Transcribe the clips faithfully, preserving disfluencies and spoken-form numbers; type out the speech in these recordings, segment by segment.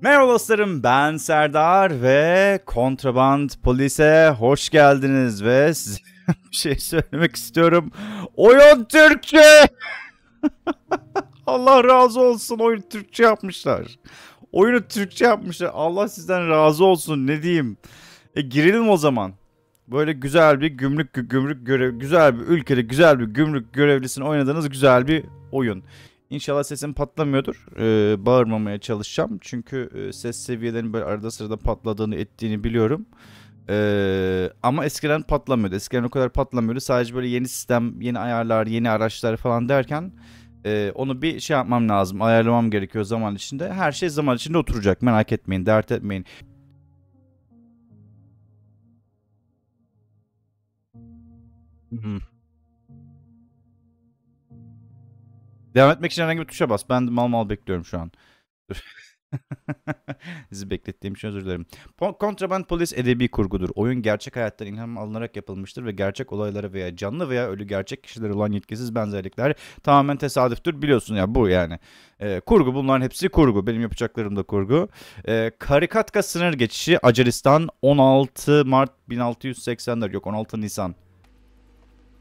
Merhaba dostlarım, ben Serdar ve Kontraband Police'e hoş geldiniz ve size bir şey söylemek istiyorum. Oyun Türkçe! Allah razı olsun, oyun Türkçe yapmışlar. Oyunu Türkçe yapmışlar. Allah sizden razı olsun, ne diyeyim. E girelim o zaman. Böyle güzel bir gümrük gümrük görev, güzel bir ülkede güzel bir gümrük görevlisini oynadığınız güzel bir oyun. İnşallah sesim patlamıyordur. Ee, bağırmamaya çalışacağım. Çünkü ses seviyelerinin böyle arada sırada patladığını ettiğini biliyorum. Ee, ama eskiden patlamıyordu. Eskiden o kadar patlamıyordu. Sadece böyle yeni sistem, yeni ayarlar, yeni araçlar falan derken e, onu bir şey yapmam lazım. Ayarlamam gerekiyor zaman içinde. Her şey zaman içinde oturacak. Merak etmeyin, dert etmeyin. Hmm. Devam etmek için herhangi bir tuşa bas. Ben de mal mal bekliyorum şu an. Sizi beklettiğim için özür dilerim. Kontraband Police edebi kurgudur. Oyun gerçek hayattan ilham alınarak yapılmıştır ve gerçek olaylara veya canlı veya ölü gerçek kişilere olan yetkisiz benzerlikler tamamen tesadüftür. Biliyorsun ya, bu yani. E, kurgu, bunların hepsi kurgu. Benim yapacaklarım da kurgu. E, Karikatka sınır geçişi Acaristan on altı Mart bin altı yüz seksenler. Yok, on altı Nisan.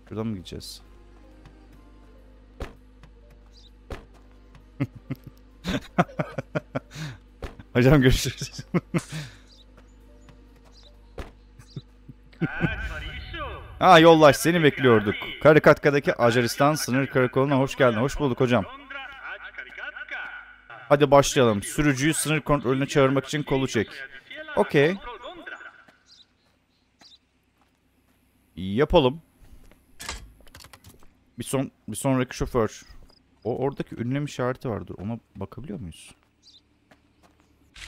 Şuradan mı gideceğiz? Hocam görüşürüz. Ha, yollaş, seni bekliyorduk. Karikatka'daki Acaristan sınır karakoluna hoş geldin. Hoş bulduk hocam. Hadi başlayalım. Sürücüyü sınır kontrolüne çağırmak için kolu çek. Okey. Yapalım. Bir son bir sonraki şoför. O oradaki ünlem işareti vardır. Ona bakabiliyor muyuz?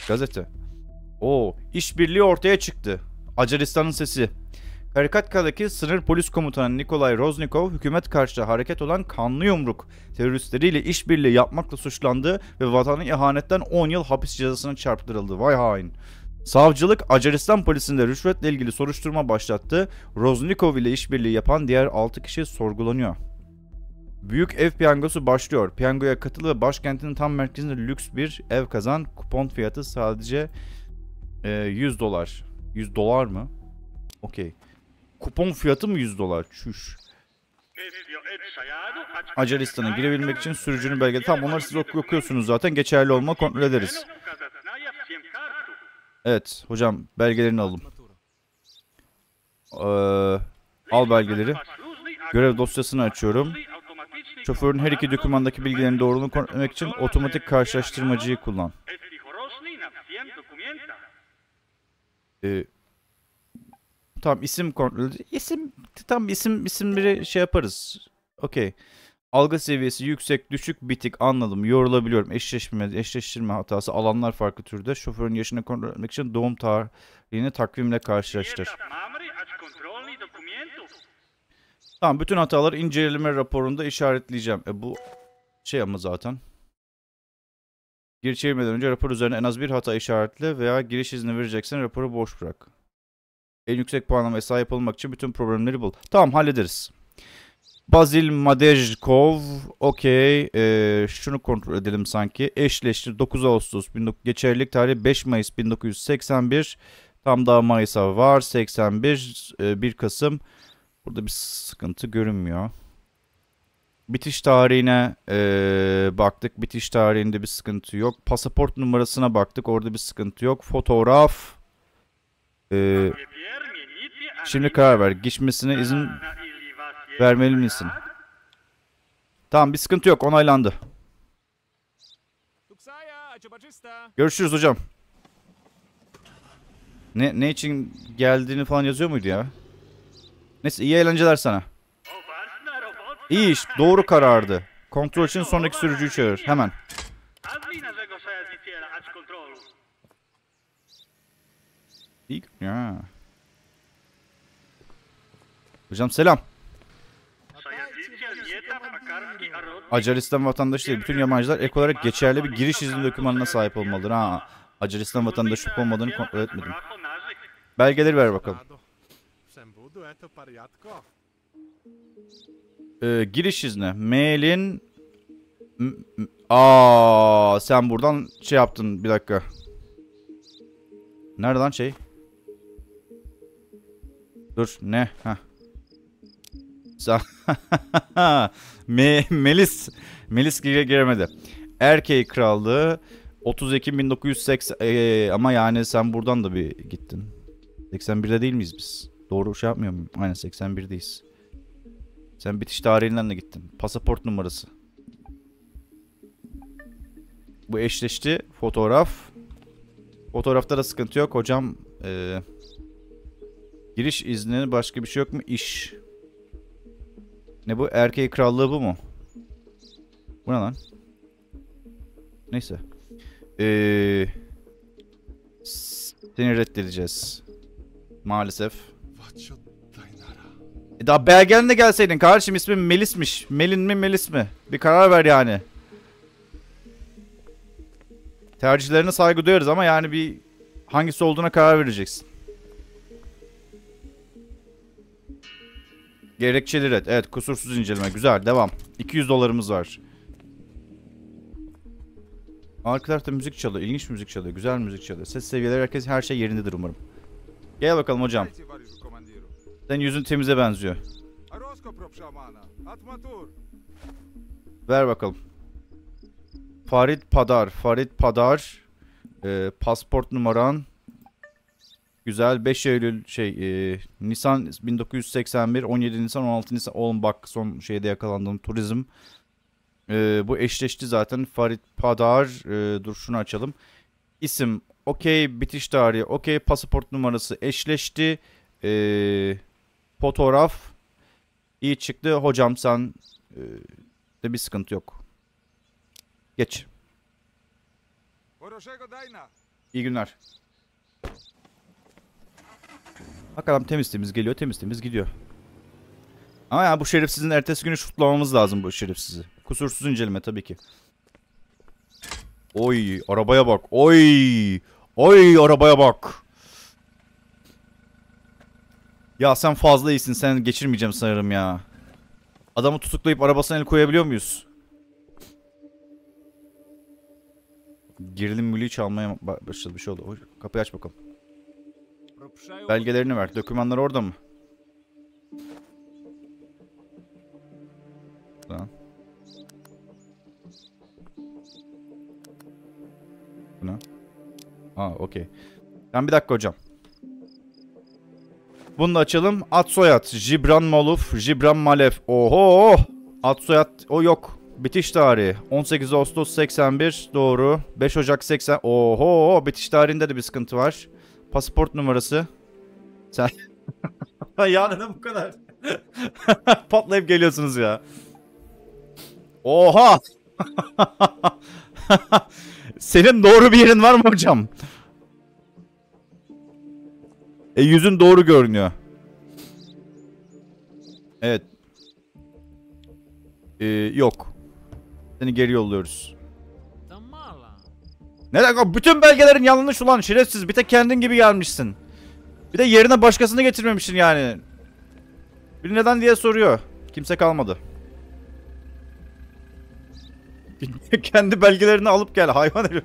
Gazete. Oo, işbirliği ortaya çıktı. Acaristan'ın sesi. Karikatka'daki sınır polis komutanı Nikolay Roznikov, hükümet karşıtı hareket olan Kanlı Yumruk teröristleriyle işbirliği yapmakla suçlandı ve vatanı ihanetten on yıl hapis cezasına çarptırıldı. Vay hain. Savcılık Acaristan polisinde rüşvetle ilgili soruşturma başlattı. Roznikov ile işbirliği yapan diğer altı kişi sorgulanıyor. Büyük ev piyangosu başlıyor. Piyangoya katıl ve başkentin tam merkezinde lüks bir ev kazan. Kupon fiyatı sadece e, yüz dolar. yüz dolar mı? Okey. Kupon fiyatı mı yüz dolar? Çüş. Acaristan'a girebilmek için sürücünün belgesi. Tamam, onları siz ok okuyorsunuz zaten. Geçerli olma kontrol ederiz. Evet hocam, belgelerini alalım. Ee, al belgeleri. Görev dosyasını açıyorum. Şoförün her iki dokümandaki bilgilerin doğruluğunu kontrol için otomatik karşılaştırmacıyı kullan. Ee, tamam, isim kontrolü. İsim tam isim isimleri şey yaparız. Okey. Algı seviyesi yüksek, düşük, bitik, anladım, yorulabiliyorum, eşleşme, eşleştirme hatası, alanlar farklı türde, şoförün yaşını kontrol etmek için doğum tarihini takvimle karşılaştır. Tamam, bütün hataları inceleme raporunda işaretleyeceğim. E bu şey ama zaten. Giriş çevirmeden önce rapor üzerine en az bir hata işaretle veya giriş izni vereceksen raporu boş bırak. En yüksek puanlamaya sahip olmak için bütün problemleri bul. Tamam, hallederiz. Bazil Madejkov, okey, ee, şunu kontrol edelim sanki. Eşleştir, dokuz Ağustos, geçerlilik tarihi beş Mayıs bin dokuz yüz seksen bir, tam daha Mayıs'a var, seksen bir, e, bir Kasım, burada bir sıkıntı görünmüyor. Bitiş tarihine e, baktık, bitiş tarihinde bir sıkıntı yok. Pasaport numarasına baktık, orada bir sıkıntı yok. Fotoğraf, e, şimdi karar ver, geçmesine izin... Vermeli misin? Tamam, bir sıkıntı yok, onaylandı. Görüşürüz hocam. Ne ne için geldiğini falan yazıyor muydu ya? Neyse, iyi eğlenceler sana. İyi iş, doğru karardı. Kontrol için sonraki sürücüyü çağır hemen. İyi ya. Hocam selam. Acaristan vatandaşı değil, bütün yabancılar ek olarak geçerli bir giriş izni dokümanına sahip olmalıdır. Ha, Acaristan vatandaşı olmadığını kontrol etmedim. Belgeleri ver bakalım. Ee, giriş izni. Mailin... Aa, sen buradan şey yaptın, bir dakika. Nerede lan şey? Dur ne? Hah. Me Melis Melis gire giremedi. Erkek Krallığı otuz Ekim bin dokuz yüz seksen ee, ama yani sen buradan da bir gittin. seksen birde değil miyiz biz? Doğru şey yapmıyor muyum? Aynen seksen birdeyiz. Sen bitiş tarihinden de gittin. Pasaport numarası. Bu eşleşti. Fotoğraf. Fotoğrafta da sıkıntı yok. Hocam ee, giriş izni başka bir şey yok mu? İş. Ne bu? Erkek Krallığı bu mu? Bu ne lan? Neyse. Ee, seni reddedeceğiz. Maalesef. E daha belgenle gelseydin kardeşim, ismin Melis'miş. Melin mi Melis mi? Bir karar ver yani. Tercihlerine saygı duyarız ama yani bir hangisi olduğuna karar vereceksin. Gerekçeli red. Evet, kusursuz inceleme. Güzel, devam. iki yüz dolarımız var. Arka tarafta müzik çalıyor. İlginç müzik çalıyor. Güzel müzik çalıyor. Ses seviyeleri, herkes, her şey yerindedir umarım. Gel bakalım hocam. Senin yüzün temize benziyor. Ver bakalım. Farid Padar. Farid Padar. E, pasport numaran. Güzel. beş Eylül şey e, Nisan bin dokuz yüz seksen bir, on yedi Nisan, on altı Nisan. Oğlum bak son şeyde yakalandım. Turizm. E, bu eşleşti zaten. Farid Padar. E, dur şunu açalım. İsim. Okey. Bitiş tarihi. Okey. Pasaport numarası eşleşti. E, fotoğraf. İyi çıktı. Hocam sen e, de bir sıkıntı yok. Geç. İyi günler. Bak adam temiz temiz geliyor, temiz temiz gidiyor. Ama ya bu şerefsizin ertesi günü şutlamamız lazım bu şerefsizi. Kusursuz inceleme tabii ki. Oy arabaya bak. Oy. Oy arabaya bak. Ya sen fazla iyisin, sen geçirmeyeceğim sanırım ya. Adamı tutuklayıp arabasına el koyabiliyor muyuz? Gerilim müziği çalmaya başladı, bir şey oldu. Oy, kapıyı aç bakalım. Belgelerini ver. Dokümanlar orada mı? Lan. Buna. Aa, okey. Tamam, bir dakika hocam. Bunu da açalım. Ad soyad. Jibran Maluf. Jibran Malef. Oho. Ad soyad. O yok. Bitiş tarihi. on sekiz Ağustos seksen bir. Doğru. beş Ocak seksen. Oho. Bitiş tarihinde de bir sıkıntı var. Pasaport numarası. Sen... ya neden bu kadar? Patlayıp geliyorsunuz ya. Oha. Senin doğru bir yerin var mı hocam? E yüzün doğru görünüyor. Evet. Ee, yok. Seni geri yolluyoruz. Ne demek? Bütün belgelerin yanlış ulan şerefsiz. Bir de kendin gibi gelmişsin. Bir de yerine başkasını getirmemişsin yani. Bir neden diye soruyor. Kimse kalmadı. Kendi belgelerini alıp gel hayvan herif.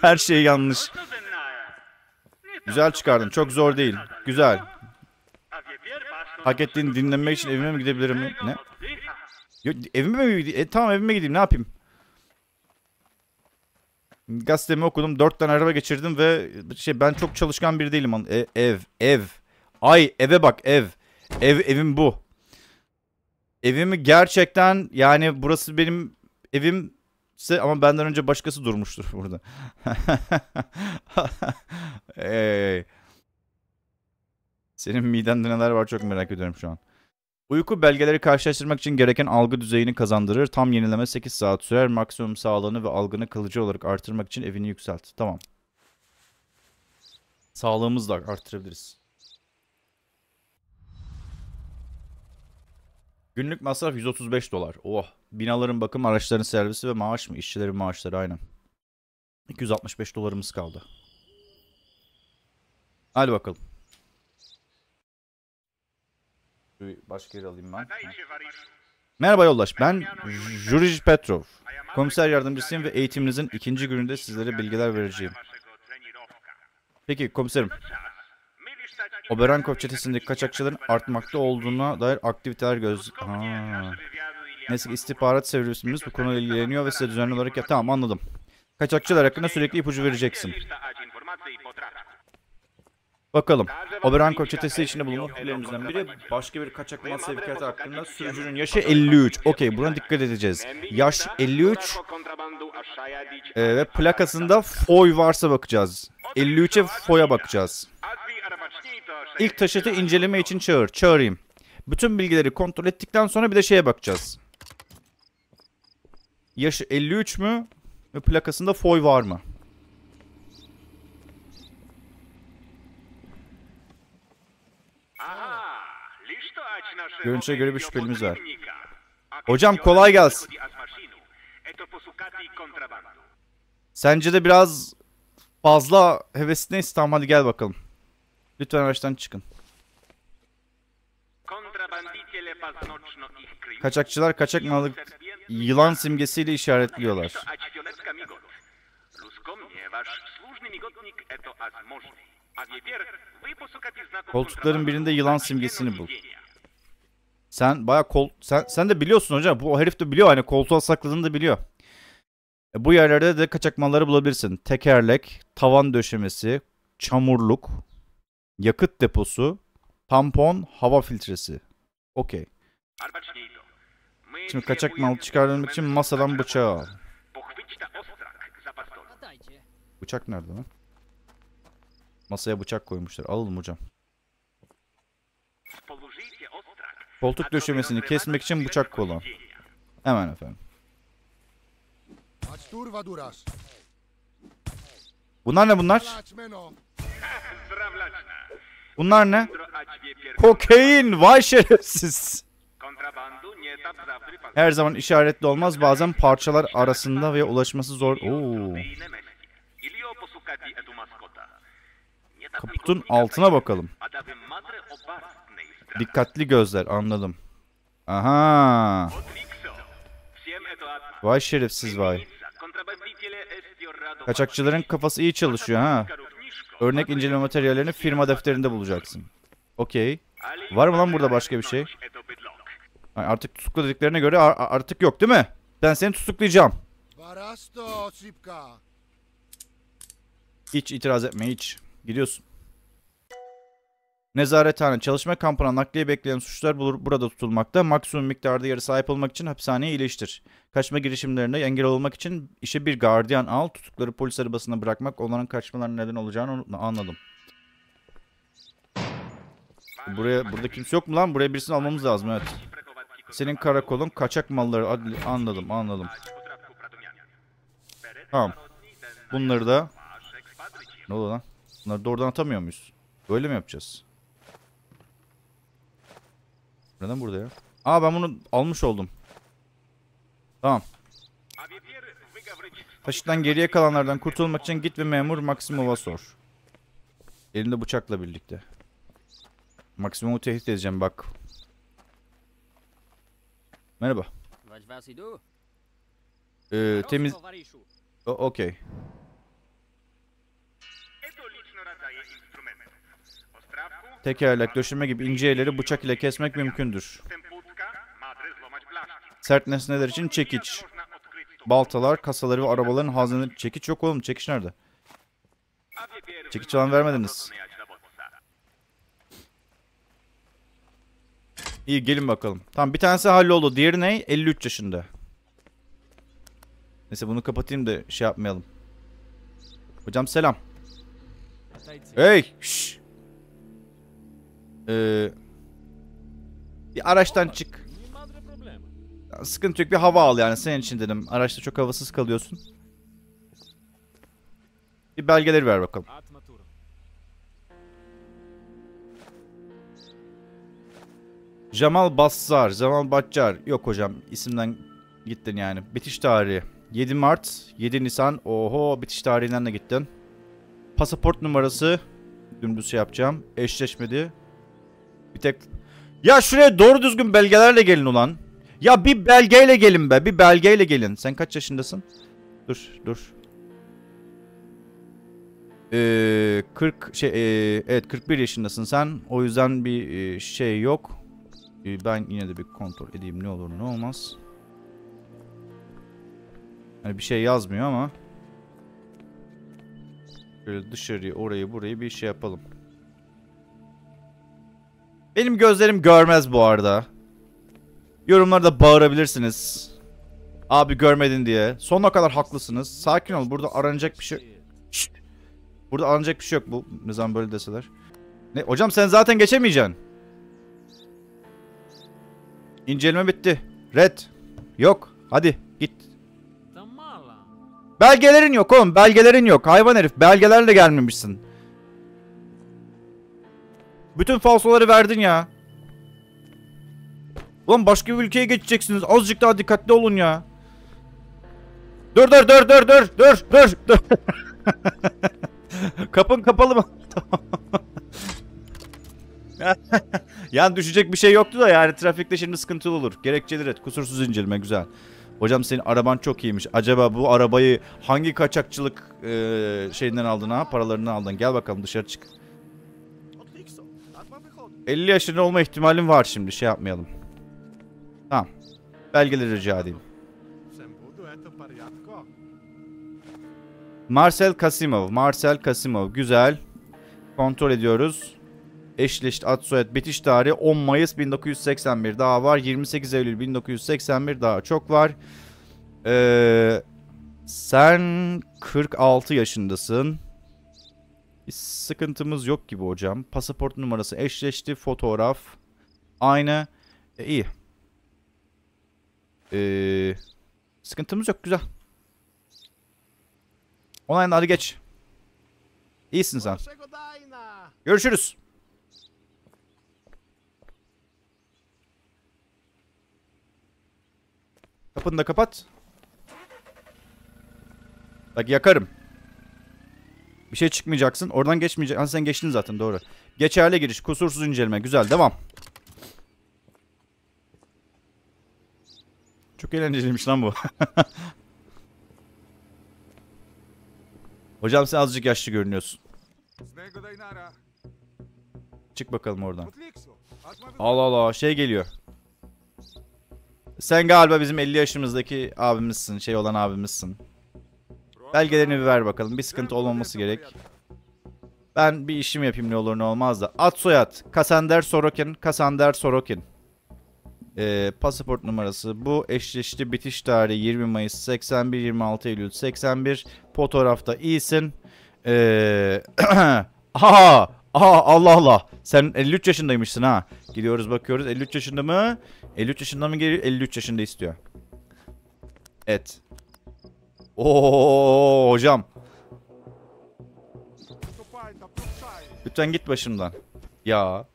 Her şey yanlış. Güzel çıkardın. Çok zor değil. Güzel. Hak ettiğini dinlenmek için evime mi gidebilirim? Ne? Yok, evime mi gideyim? E, tamam evime gideyim. Ne yapayım? Gazetemi okudum. Dört tane araba geçirdim ve şey, ben çok çalışkan biri değilim. E, ev. Ev. Ay eve bak ev. Ev evim bu. Evimi gerçekten yani burası benim evim. Ama benden önce başkası durmuştur burada. Hey. Senin midende neler var çok merak ediyorum şu an. Uyku belgeleri karşılaştırmak için gereken algı düzeyini kazandırır. Tam yenileme sekiz saat sürer. Maksimum sağlığını ve algını kalıcı olarak artırmak için evini yükselt. Tamam. Sağlığımızı da artırabiliriz. Günlük masraf yüz otuz beş dolar. Oh. Binaların bakım, araçların servisi ve maaş mı? İşçilerin maaşları aynen. iki yüz altmış beş dolarımız kaldı. Hadi bakalım. Başka yere alayım ben. Merhaba yoldaş, ben Jurij Petrov. Komiser yardımcısıyım ve eğitiminizin ikinci gününde sizlere bilgiler vereceğim. Peki komiserim. Oberhankov çetesindeki kaçakçıların artmakta olduğuna dair aktiviteler göz... Haa. Neyse istihbarat servisimiz bu konuyla ilgileniyor ve size düzenli olarak... Ya, tamam anladım. Kaçakçılar hakkında sürekli ipucu vereceksin. Bakalım. Oberhankov çetesi içinde bulunan ellerimizden biri başka bir kaçak mal sevkiyatı hakkında sürücünün yaşı elli üç. Okey, buna dikkat edeceğiz. Yaş elli üç ee, ve plakasında F O Y varsa bakacağız. elli üçe F O Y'ya bakacağız. İlk taşıtı inceleme için çağır. Çağırayım. Bütün bilgileri kontrol ettikten sonra bir de şeye bakacağız. Yaşı elli üç mü? Ve plakasında F O Y var mı? Görünüşe göre bir şüphelimiz var. Hocam kolay gelsin. Sence de biraz fazla hevesliyiz. Tamam hadi gel bakalım. Lütfen araçtan çıkın. Kaçakçılar kaçak malı yılan simgesiyle işaretliyorlar. Koltukların birinde yılan simgesini bul. Sen bayağı kol sen sen de biliyorsun hocam. Bu herif de biliyor, hani koltuğa sakladığını da biliyor. E, bu yerlerde de kaçak malları bulabilirsin. Tekerlek, tavan döşemesi, çamurluk, yakıt deposu, tampon, hava filtresi. Okey. Şimdi kaçak mal çıkarmak için masadan bıçağı al. Bıçak nerede lan? Masaya bıçak koymuşlar. Alalım hocam. Koltuk döşemesini kesmek için bıçak kullan. Hemen efendim. Bunlar ne bunlar? Bunlar ne? Kokain, vay şerefsiz. Her zaman işaretli olmaz, bazen parçalar arasında ve ulaşması zor. Oo. Kaputun altına bakalım. Dikkatli gözler, anladım. Aha. Vay şerefsiz vay. Kaçakçıların kafası iyi çalışıyor ha. Örnek inceleme materyallerini firma defterinde bulacaksın. Okey. Var mı lan burada başka bir şey? Yani artık tutuklu dediklerine göre artık yok değil mi? Ben seni tutuklayacağım. Hiç itiraz etme hiç. Gidiyorsun. Nezarethane. Çalışma kampına nakliye bekleyen suçlular burada tutulmakta. Maksimum miktarda yarı sahip olmak için hapishaneye iliştir. Kaçma girişimlerine engel olmak için işe bir gardiyan al. Tutukları polis arabasına bırakmak onların kaçmalarına neden olacağını anladım. Buraya, burada kimse yok mu lan? Buraya birisini almamız lazım, evet. Senin karakolun kaçak malları. Anladım anladım. Tamam. Bunları da... Ne oldu lan? Bunları doğrudan atamıyor muyuz? Böyle mi yapacağız? Neden burada ya? Aa ben bunu almış oldum. Tamam. Taşıttan geriye kalanlardan kurtulmak için git ve memur Maksimov'a sor. Elinde bıçakla birlikte. Maksimov'u tehdit edeceğim bak. Merhaba. Ee, temiz... Okey. Tekerlek, döşeme gibi ince yerleri bıçak ile kesmek mümkündür. Sert nesneler için çekiç. Baltalar, kasaları ve arabaların hazineleri... Çekiç yok oğlum. Çekiç nerede? Çekiç falan vermediniz. İyi gelin bakalım. Tamam bir tanesi halloldu. Diğeri ne? elli üç yaşında. Neyse bunu kapatayım da şey yapmayalım. Hocam selam. Hey! Şşş! Ee, bir araçtan çık. Sıkıntı yok, bir hava al yani senin için dedim. Araçta çok havasız kalıyorsun. Bir belgeleri ver bakalım. Jamal Bassar, Zamal Bassar. Yok hocam isimden gittin yani. Bitiş tarihi yedi Mart, yedi Nisan. Oho bitiş tarihinden de gittin. Pasaport numarası dümdüz şey yapacağım. Eşleşmedi. Bir tek... Ya şuraya doğru düzgün belgelerle gelin ulan. Ya bir belgeyle gelin be. Bir belgeyle gelin. Sen kaç yaşındasın? Dur dur. Ee, kırk şey e, evet kırk bir yaşındasın sen. O yüzden bir e, şey yok. E, ben yine de bir kontrol edeyim ne olur ne olmaz. Yani bir şey yazmıyor ama böyle dışarıyı orayı burayı bir şey yapalım. Benim gözlerim görmez bu arada. Yorumlarda bağırabilirsiniz. Abi görmedin diye. Sonuna kadar haklısınız. Sakin ol. Burada aranacak bir şey. Şşt. Burada aranacak bir şey yok bu. Ne zaman böyle deseler. Ne? Hocam sen zaten geçemeyeceksin. İnceleme bitti. Red. Yok. Hadi git. Belgelerin yok oğlum. Belgelerin yok. Hayvan herif. Belgelerle gelmemişsin. Bütün falsoları verdin ya. Ulan başka bir ülkeye geçeceksiniz. Azıcık daha dikkatli olun ya. Dur dur dur dur dur dur dur dur. Kapın kapalı mı? Yani düşecek bir şey yoktu da yani trafikte şimdi sıkıntı olur. Gerekçeleri et. Kusursuz inceleme güzel. Hocam senin araban çok iyiymiş. Acaba bu arabayı hangi kaçakçılık e, şeyinden aldın ha? Paralarını aldın. Gel bakalım dışarı çık. elli yaşında olma ihtimalim var şimdi. Şey yapmayalım. Tamam. Belgeleri rica edeyim. Marcel Kasimov. Marcel Kasimov. Güzel. Kontrol ediyoruz. Eşleşti ad soyad. Bitiş tarihi on Mayıs bin dokuz yüz seksen bir. Daha var. yirmi sekiz Eylül bin dokuz yüz seksen bir. Daha çok var. Ee, sen kırk altı yaşındasın. Bir sıkıntımız yok gibi hocam. Pasaport numarası eşleşti. Fotoğraf. Aynı. E, iyi. Ee, sıkıntımız yok. Güzel. Online'da hadi geç. İyisin sen. Görüşürüz. Kapını da kapat. Bak yakarım. Bir şey çıkmayacaksın. Oradan geçmeyeceksin. Ha, sen geçtin zaten doğru. Geçerli giriş. Kusursuz inceleme. Güzel. Devam. Çok eğlenceliymiş lan bu. Hocam sen azıcık yaşlı görünüyorsun. Çık bakalım oradan. Allah Allah şey geliyor. Sen galiba bizim elli yaşımızdaki abimizsin. Şey olan abimizsin. Belgelerini bir ver bakalım. Bir sıkıntı olmaması gerek. Ben bir işimi yapayım ne olur ne olmaz da. Ad soyad. Kasander Sorokin. Kasander Sorokin. Ee, pasaport numarası bu. Eşleşti. Bitiş tarihi yirmi Mayıs seksen bir. yirmi altı Eylül seksen bir. Fotoğrafta iyisin. Ee, aha, aha, Allah Allah. Sen elli üç yaşındaymışsın ha. Gidiyoruz bakıyoruz. elli üç yaşında mı? elli üç yaşında mı geliyor? elli üç yaşında istiyor. Evet. Oo hocam. Lütfen git başımdan. Ya.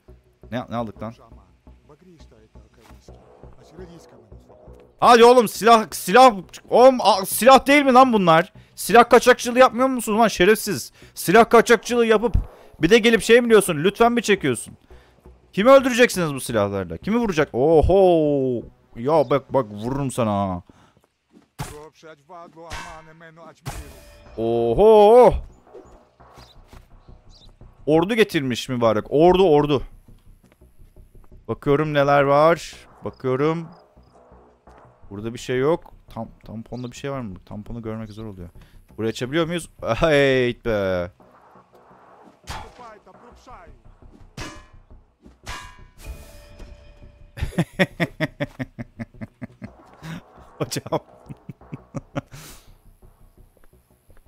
Ne, ne aldık lan? Hadi oğlum silah silah oğlum silah değil mi lan bunlar? Silah kaçakçılığı yapmıyor musunuz lan şerefsiz? Silah kaçakçılığı yapıp bir de gelip şey mi diyorsun? Lütfen mi çekiyorsun? Kimi öldüreceksiniz bu silahlarla? Kimi vuracak? Oho! Ya bak bak vururum sana. Oho! Ordu getirmiş mübarek. Ordu ordu. Bakıyorum neler var. Bakıyorum. Burada bir şey yok. Tam tamponda bir şey var mı? Tamponu görmek zor oluyor. Buraya açabiliyor muyuz? Hey be. Hocam.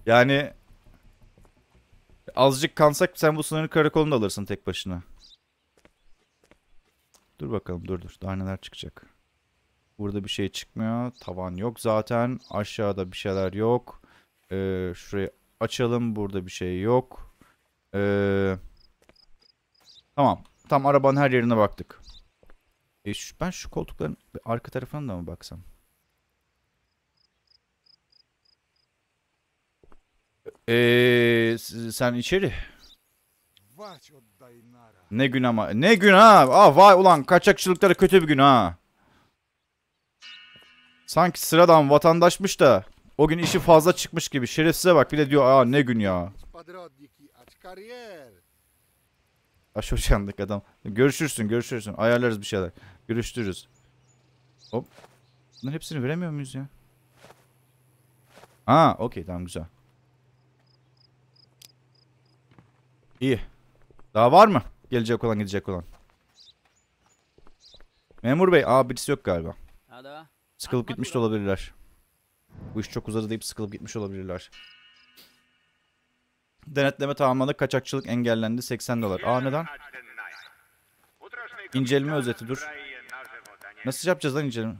Yani azıcık kansak sen bu sınırı karakolunda alırsın tek başına. Dur bakalım dur dur. Daha neler çıkacak. Burada bir şey çıkmıyor. Tavan yok zaten. Aşağıda bir şeyler yok. Ee, şurayı açalım. Burada bir şey yok. Ee, tamam. Tam arabanın her yerine baktık. E şu, ben şu koltukların arka tarafına da mı baksam? Ee, sen içeri. Ne gün ama. Ne gün ha. Ah, vay ulan kaçakçılıkları kötü bir gün ha. Sanki sıradan vatandaşmış da o gün işi fazla çıkmış gibi. Şerefsize bak bir de diyor aa ne gün ya. Aşağı uçandık adam. Görüşürsün görüşürsün. Ayarlarız bir şeyler. Görüştürürüz. Hop. Bunların hepsini veremiyor muyuz ya? Aa okey tamam güzel. İyi. Daha var mı? Gelecek olan gidecek olan. Memur bey. Aa birisi yok galiba. Sıkılıp gitmiş de olabilirler. Bu iş çok uzadı deyip sıkılıp gitmiş olabilirler. Denetleme tamamlandı. Kaçakçılık engellendi. seksen dolar. Aa neden? İnceleme özeti dur. Nasıl yapacağız lan inceleme?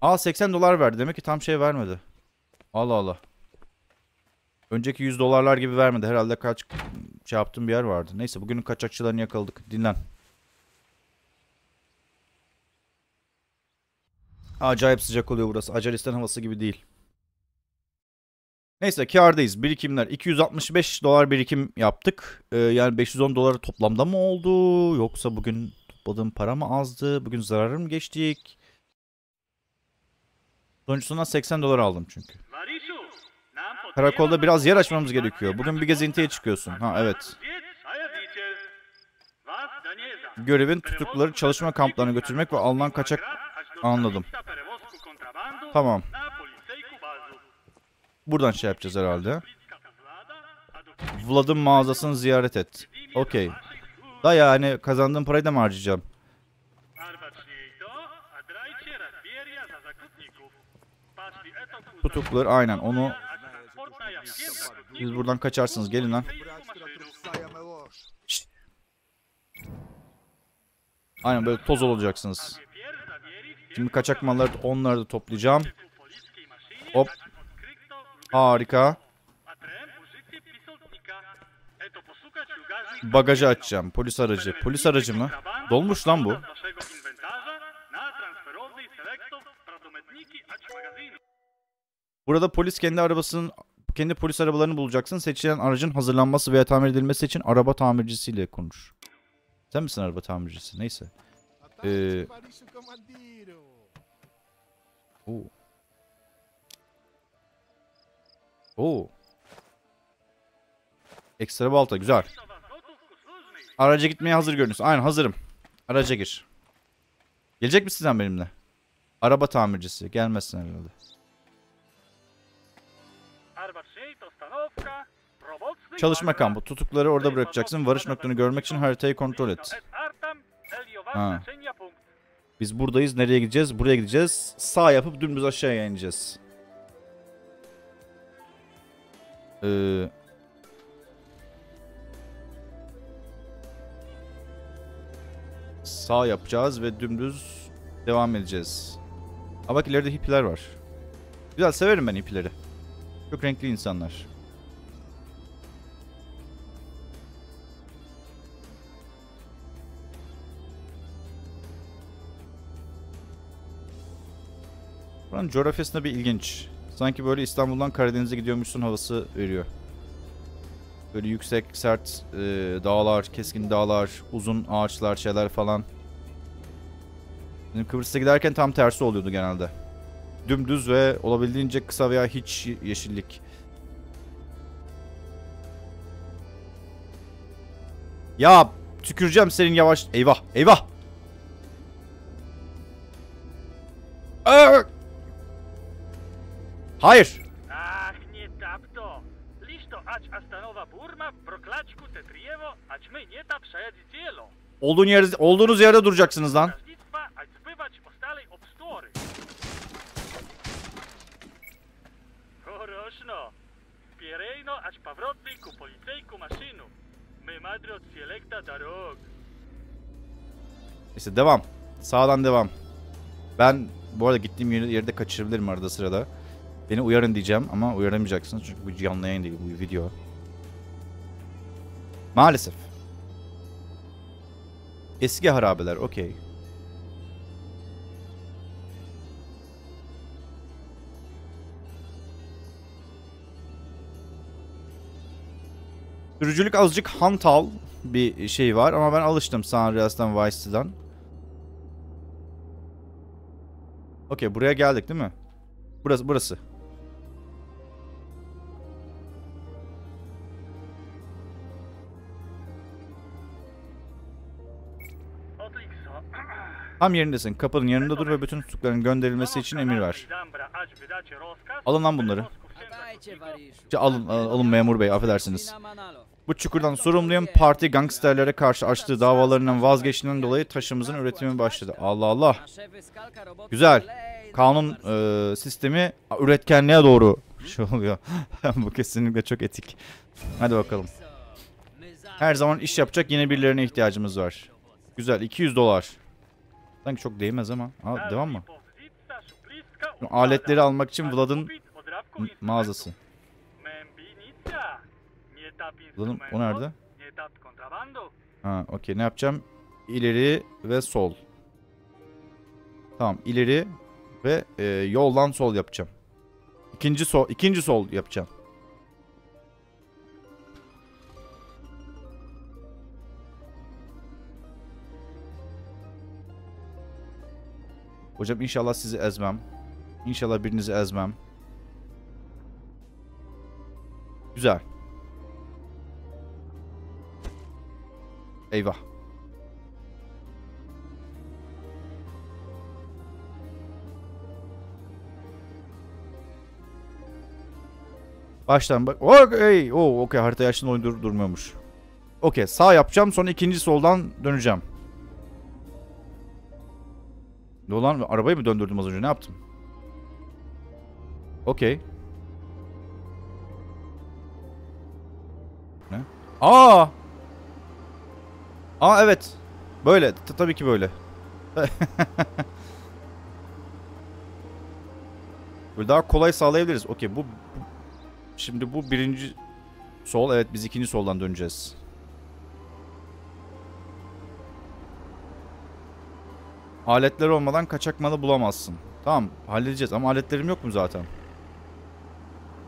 Aa seksen dolar verdi. Demek ki tam şey vermedi. Allah Allah. Önceki yüz dolarlar gibi vermedi. Herhalde kaç şey yaptığım bir yer vardı. Neyse bugünün kaçakçılarını yakaladık. Dinlen. Acayip sıcak oluyor burası. Acaristan havası gibi değil. Neyse kârdayız. Birikimler. iki yüz altmış beş dolar birikim yaptık. Ee, yani beş yüz on doları toplamda mı oldu? Yoksa bugün topladığım para mı azdı? Bugün zararı mı geçtik? Sonucunda seksen dolar aldım çünkü. Karakolda biraz yer açmamız gerekiyor. Bugün bir gezintiye çıkıyorsun. Ha evet. Görevin tutukluları çalışma kamplarına götürmek ve alınan kaçak... Anladım. Tamam. Buradan şey yapacağız herhalde. Vlad'ın mağazasını ziyaret et. Okey. Da yani kazandığım parayı da mı harcayacağım? Tutuklar aynen onu. Siz buradan kaçarsınız. Gelin lan. Şişt. Aynen böyle toz olacaksınız. Şimdi kaçak malları onları da toplayacağım. Hop. Harika. Bagajı açacağım. Polis aracı. Polis aracı mı? Dolmuş lan bu. Burada polis kendi arabasının kendi polis arabalarını bulacaksın. Seçilen aracın hazırlanması veya tamir edilmesi için araba tamircisiyle konuş. Sen misin araba tamircisi? Neyse. Ee... Oo. Oo. Ekstra balta güzel. Araca gitmeye hazır görünüyorsun. Aynen hazırım. Araca gir. Gelecek misin sen benimle? Araba tamircisi. Gelmezsin herhalde. Çalışma kampı. Tutukları orada bırakacaksın. Varış noktanı görmek için haritayı kontrol et. Ha. Biz buradayız. Nereye gideceğiz? Buraya gideceğiz. Sağ yapıp dümdüz aşağıya ineceğiz. Ee... Sağ yapacağız ve dümdüz devam edeceğiz. Aa bak ileride hippiler var. Güzel severim ben hippileri. Çok renkli insanlar. Buranın coğrafyasında bir ilginç. Sanki böyle İstanbul'dan Karadeniz'e gidiyormuşsun havası veriyor. Böyle yüksek, sert e, dağlar, keskin dağlar, uzun ağaçlar, şeyler falan. Benim Kıbrıs'a giderken tam tersi oluyordu genelde. Dümdüz ve olabildiğince kısa veya hiç yeşillik. Ya tüküreceğim senin yavaş... Eyvah, eyvah! Aa! Hayır. Olduğun yer, olduğunuz yerde duracaksınız lan. İşte devam. Sağdan devam. Ben bu arada gittiğim yerde kaçırabilirim arada sırada. Beni uyarın diyeceğim ama uyaramayacaksınız çünkü bu canlı yayın değil bu video. Maalesef. Eski harabeler okey. Sürücülük azıcık hantal bir şey var ama ben alıştım San Andreas'tan Vice'den. Okey buraya geldik değil mi? Burası burası. Tam yerindesin. Kapının yanında dur ve bütün tutukların gönderilmesi için emir ver. Alın lan bunları. Alın, alın memur bey, affedersiniz. Bu çukurdan sorumluyum. Parti gangsterlere karşı açtığı davalarından vazgeçtiğinden dolayı taşımızın üretimi başladı. Allah Allah. Güzel. Kanun e, sistemi üretkenliğe doğru şey oluyor. Bu kesinlikle çok etik. Hadi bakalım. Her zaman iş yapacak yine birilerine ihtiyacımız var. Güzel. iki yüz dolar. Sanki çok değmez ama. Aa, devam mı? Şimdi aletleri almak için Vlad'ın mağazası. Vlad'ın o nerede? Ha, okey. Ne yapacağım? İleri ve sol. Tamam. İleri ve e, yoldan sol yapacağım. İkinci sol, ikinci sol yapacağım. Hocam inşallah sizi ezmem. İnşallah birinizi ezmem. Güzel. Eyvah. Baştan bak. Okey. Oo, okey. Harita yaşında oyun dur durmuyormuş. Okey. Sağ yapacağım. Sonra ikinci soldan döneceğim. Dolan arabayı mı döndürdüm az önce? Ne yaptım? Okey. Ne? Aa! Aa evet. Böyle. T tabii ki böyle. Böyle daha kolay sağlayabiliriz. Okey bu, bu... Şimdi bu birinci sol. Evet biz ikinci soldan döneceğiz. Aletler olmadan kaçak malı bulamazsın. Tamam halledeceğiz ama aletlerim yok mu zaten?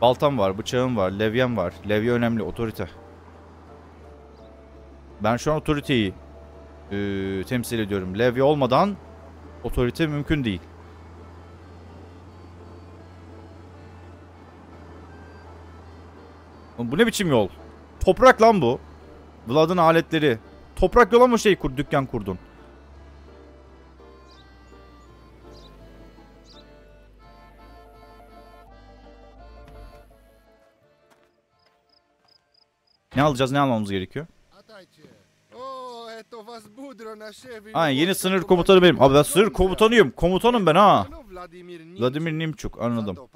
Baltam var, bıçağım var, levyem var. Levye önemli, otorite. Ben şu an otoriteyi e, temsil ediyorum. Levye olmadan otorite mümkün değil. Bu ne biçim yol? Toprak lan bu. Vlad'ın aletleri. Toprak yola mı şey kur, dükkan kurdun? Ne alacağız? Ne almamız gerekiyor? Ha, yeni sınır komutanı benim. Abi ben sınır komutanıyım. Komutanım ben ha. Vladimir Nimçuk. Anladım.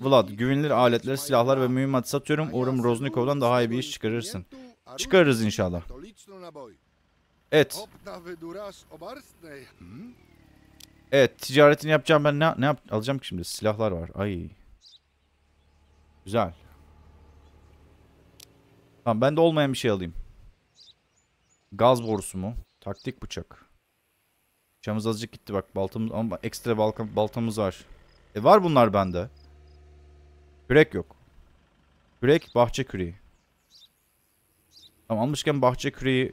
Vlad, güvenilir aletler, silahlar ve mühimmat satıyorum. Umarım Roznikov'dan daha iyi bir iş çıkarırsın. Çıkarırız inşallah. Evet. Evet. Ticaretini yapacağım ben. Ne, ne yap alacağım ki şimdi? Silahlar var. Ay. Güzel. Tamam ben de olmayan bir şey alayım. Gaz borusu mu? Taktik bıçak. Bıçağımız azıcık gitti bak. Baltamız ama ekstra balka, baltamız var. E var bunlar bende. Kürek yok. Kürek bahçe küreği. Tamam almışken bahçe küreği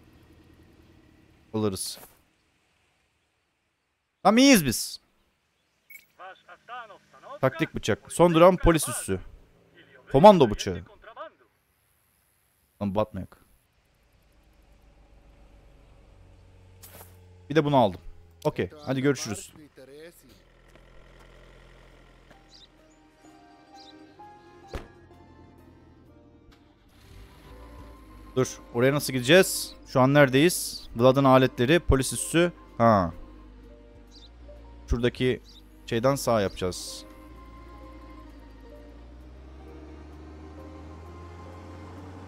alırız. Tamam iyiyiz biz. Taktik bıçak. Son duran polis üssü. Komando bıçağı. Lan batma yok. Bir de bunu aldım. Okey. Hadi görüşürüz. Dur. Oraya nasıl gideceğiz? Şu an neredeyiz? Vlad'ın aletleri. Polis üssü. Ha. Şuradaki şeyden sağ yapacağız.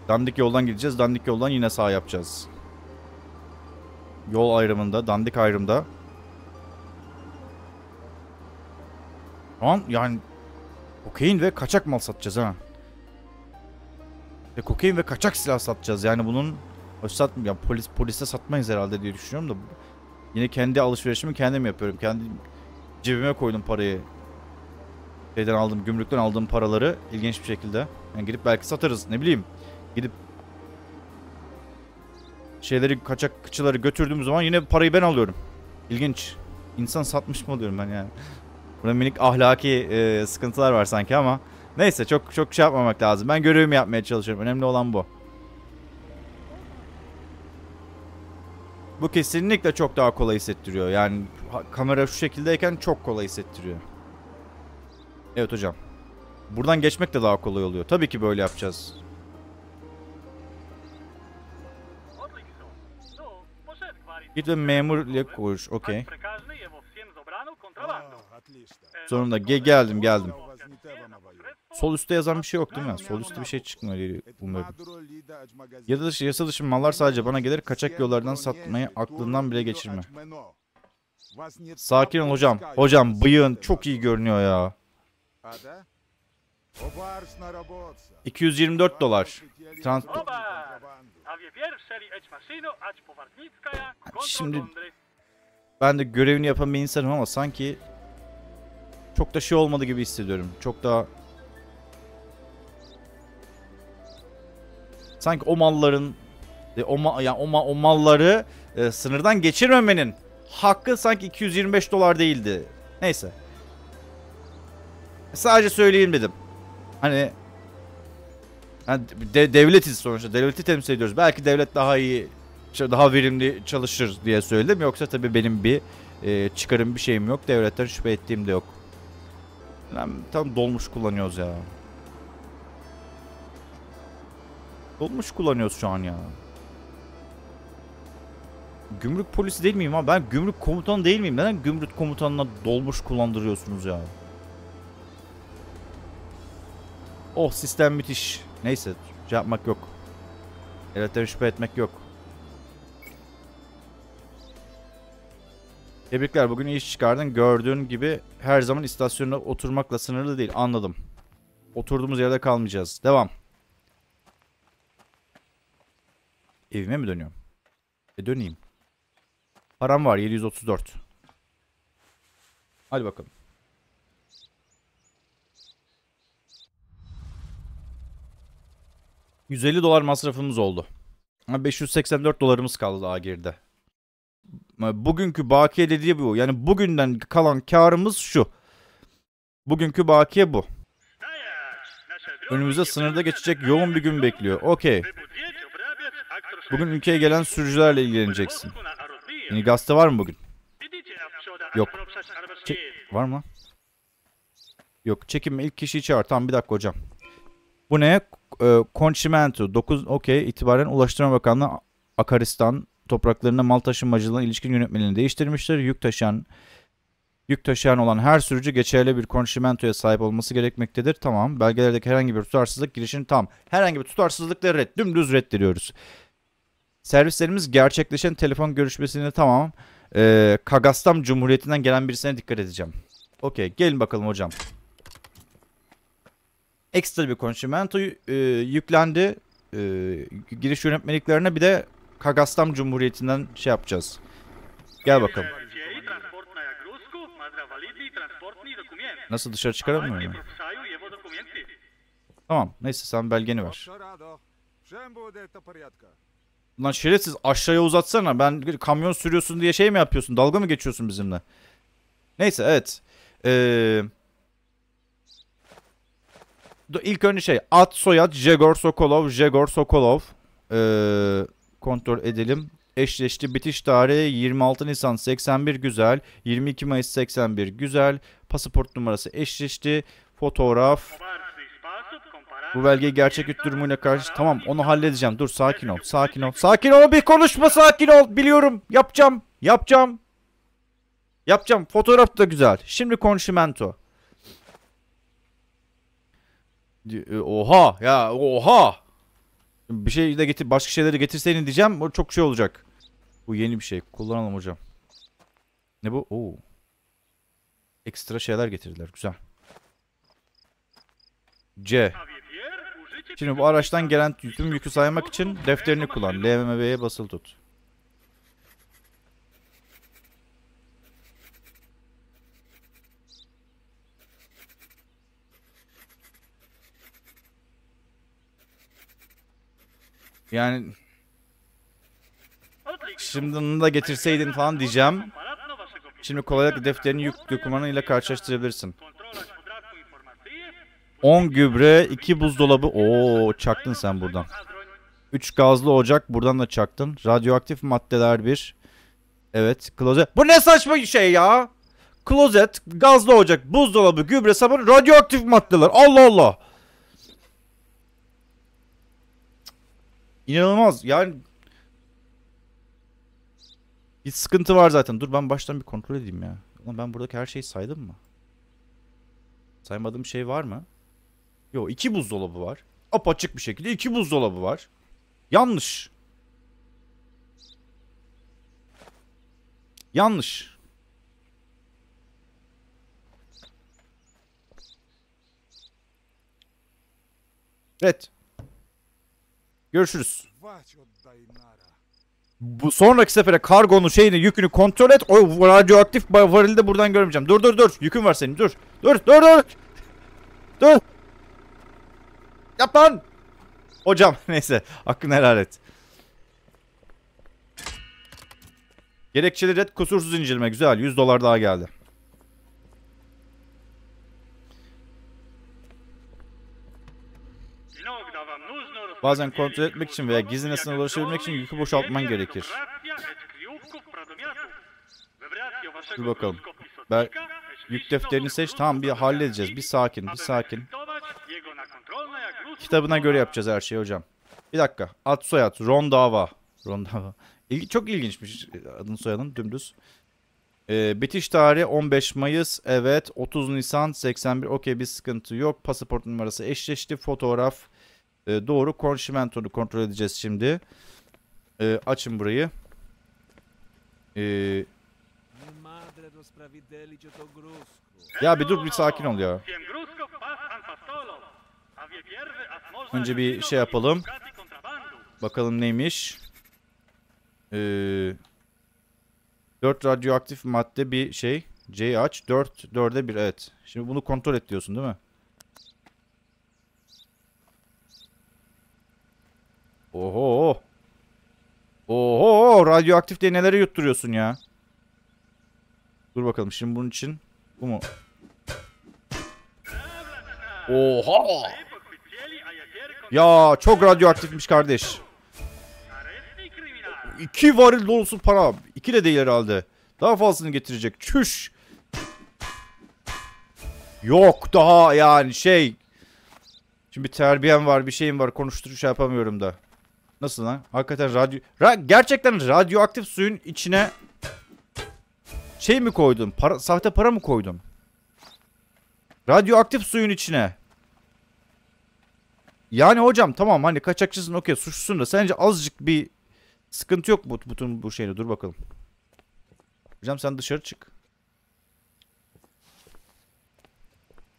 Dandik yoldan gideceğiz. Dandik yoldan yine sağ yapacağız. Yol ayrımında. Dandik ayrımda. Tamam. Yani kokain ve kaçak mal satacağız ha. Ve kokain ve kaçak silah satacağız. Yani bunun sat, ya polis polise satmayız herhalde diye düşünüyorum da. Yine kendi alışverişimi kendim yapıyorum. Kendi cebime koydum parayı. Şeyden aldım. Gümrükten aldığım paraları. İlginç bir şekilde. Yani gidip belki satarız. Ne bileyim. Gidip şeyleri, kaçakçıları götürdüğüm zaman yine parayı ben alıyorum. İlginç. İnsan satmış mı diyorum ben yani. Burada minik ahlaki e, sıkıntılar var sanki ama. Neyse çok çok şey yapmamak lazım. Ben görevimi yapmaya çalışıyorum. Önemli olan bu. Bu kesinlikle çok daha kolay hissettiriyor. Yani kamera şu şekildeyken çok kolay hissettiriyor. Evet hocam. Buradan geçmek de daha kolay oluyor. Tabii ki böyle yapacağız. Git ve memurla konuş. Okey. Sonunda ge geldim geldim. Sol üstte yazan bir şey yok değil mi? Sol üstte bir şey çıkmıyor umarım. Ya da dışı, yasa dışı mallar sadece bana gelir. Kaçak yollardan satmayı aklından bile geçirme. Sakin ol hocam. Hocam bıyığın çok iyi görünüyor ya. iki yüz yirmi dört dolar. Trans Şimdi ben de görevini yapan bir insanım ama sanki çok da şey olmadı gibi hissediyorum. Çok daha sanki o malların o ma yani o, ma o malları e, sınırdan geçirmemenin hakkı sanki iki yüz yirmi beş dolar değildi. Neyse. Sadece söyleyeyim dedim. Hani yani de devletiz sonuçta. Devleti temsil ediyoruz. Belki devlet daha iyi, daha verimli çalışır diye söyledim. Yoksa tabii benim bir e, çıkarım bir şeyim yok. Devletten şüphe ettiğim de yok. Yani, tam dolmuş kullanıyoruz ya. Dolmuş kullanıyoruz şu an ya. Gümrük polisi değil miyim abi? Ben gümrük komutanı değil miyim? Neden gümrük komutanına dolmuş kullandırıyorsunuz ya? Oh sistem müthiş. Neyse şey yapmak yok. Devletten şüphe etmek yok. Tebrikler, bugün iyi iş çıkardın. Gördüğün gibi her zaman istasyonda oturmakla sınırlı değil. Anladım. Oturduğumuz yerde kalmayacağız. Devam. Evime mi dönüyorum? E döneyim. Param var yedi yüz otuz dört. Hadi bakalım. yüz elli dolar masrafımız oldu. beş yüz seksen dört dolarımız kaldı daha geride. Bugünkü bakiye dediği bu. Yani bugünden kalan karımız şu. Bugünkü bakiye bu. Önümüzde sınırda geçecek yoğun bir gün bekliyor. Okey. Bugün ülkeye gelen sürücülerle ilgileneceksin. Yani gazete var mı bugün? Yok. Çek var mı? Yok. Çekinme, ilk kişiyi çağır. Tamam bir dakika hocam. Bu ne? Konçimento. dokuz okey. İtibaren Ulaştırma Bakanlığı Acaristan topraklarına mal taşımacılığına ilişkin yönetmeliğini değiştirmiştir. Yük taşıyan yük taşıyan olan her sürücü geçerli bir konçimentoya sahip olması gerekmektedir. Tamam. Belgelerdeki herhangi bir tutarsızlık girişini tam. Herhangi bir tutarsızlıkları red. Dümdüz reddediyoruz. Servislerimiz gerçekleşen telefon görüşmesini tamam. Ee, Kagastam Cumhuriyeti'nden gelen birisine dikkat edeceğim. Okey. Gelin bakalım hocam. Ekstra bir konçimento e, yüklendi. E, giriş yönetmeliklerine bir de Kagastam Cumhuriyeti'nden şey yapacağız. Gel bakalım. Nasıl dışarı çıkaramıyor mu? Tamam. Neyse sen belgeni ver. Lan şerefsiz aşağıya uzatsana. Ben kamyon sürüyorsun diye şey mi yapıyorsun? Dalga mı geçiyorsun bizimle? Neyse evet. Eee... İlk önce şey ad soyad Jegor Sokolov Jegor Sokolov ee, kontrol edelim. Eşleşti, bitiş tarihi yirmi altı Nisan seksen bir güzel, yirmi iki Mayıs seksen bir güzel, pasaport numarası eşleşti, fotoğraf. Bu belgeyi gerçek üç durumuyla karşı tamam onu halledeceğim. Dur sakin ol sakin ol sakin ol bir konuşma sakin ol biliyorum yapacağım yapacağım yapacağım fotoğraf da güzel. Şimdi konşimento. Oha ya oha. Bir şey de getir, başka şeyleri getirseydin diyeceğim. O çok şey olacak. Bu yeni bir şey. Kullanalım hocam. Ne bu? Oo. Ekstra şeyler getirdiler. Güzel. C. Şimdi bu araçtan gelen tüm yükü saymak için defterini kullan. L M B'ye basılı tut. Yani şimdi onu da getirseydin falan diyeceğim. Şimdi kolaylıkla defterini yük dokümanıyla karşılaştırabilirsin. on gübre, iki buzdolabı. Oo, çaktın sen buradan. üç gazlı ocak buradan da çaktın. Radyoaktif maddeler bir. Evet, klozet. Bu ne saçma şey ya? Klozet, gazlı ocak, buzdolabı, gübre, sabun, radyoaktif maddeler. Allah Allah. İnanılmaz. Yani bir sıkıntı var zaten. Dur ben baştan bir kontrol edeyim ya. Ulan ben buradaki her şeyi saydım mı? Saymadığım şey var mı? Yok, iki buzdolabı var. Apaçık bir şekilde iki buzdolabı var. Yanlış. Yanlış. Evet. Görüşürüz. Bu sonraki sefere kargonun şeyini, yükünü kontrol et. O radyoaktif varili de buradan görmeyeceğim. Dur dur dur. Yükün var senin. Dur. Dur dur dur. Dur. Yap lan. Hocam neyse. Hakkını helal et. Gerekçeli red, kusursuz inceleme. Güzel. yüz dolar daha geldi. Bazen kontrol etmek için veya gizli nesneye ulaşabilmek için yükü boşaltman gerekir. Dur bakalım. Ben yük defterini seç. Tamam, bir halledeceğiz. Bir sakin, bir sakin. Kitabına göre yapacağız her şeyi hocam. Bir dakika. Ad soyad. Rondava. Rondava. İlgi, çok ilginçmiş adını soyadını dümdüz. Ee, bitiş tarihi on beş Mayıs. Evet. otuz Nisan seksen bir. Okey, bir sıkıntı yok. Pasaport numarası eşleşti. Fotoğraf. Ee, doğru. Konşimentonu kontrol edeceğiz şimdi. Ee, açın burayı. Ee... Ya bir dur, bir sakin ol ya. Önce bir şey yapalım. Bakalım neymiş. Ee, dört radyoaktif madde bir şey. C'yi aç. dört dörde bir, evet. Şimdi bunu kontrol et diyorsun değil mi? Oho. Oho, radyoaktif diye nelere yutturuyorsun ya. Dur bakalım şimdi bunun için. Bu mu? Oha. Ya çok radyoaktifmiş kardeş. İki varil dolusu para. İki de değil herhalde. Daha fazlasını getirecek. Çüş. Yok daha yani şey. Şimdi bir terbiyem var, bir şeyim var. Konuşturuş şey yapamıyorum da. Nasıl lan? Hakikaten radyo... Ra gerçekten radyoaktif suyun içine... Şey mi koydum? Para, sahte para mı koydum? Radyoaktif suyun içine. Yani hocam tamam, hani kaçakçısın, okey, suçlusun da sence azıcık bir... Sıkıntı yok mu bütün bu şeyle? Dur bakalım. Hocam sen dışarı çık.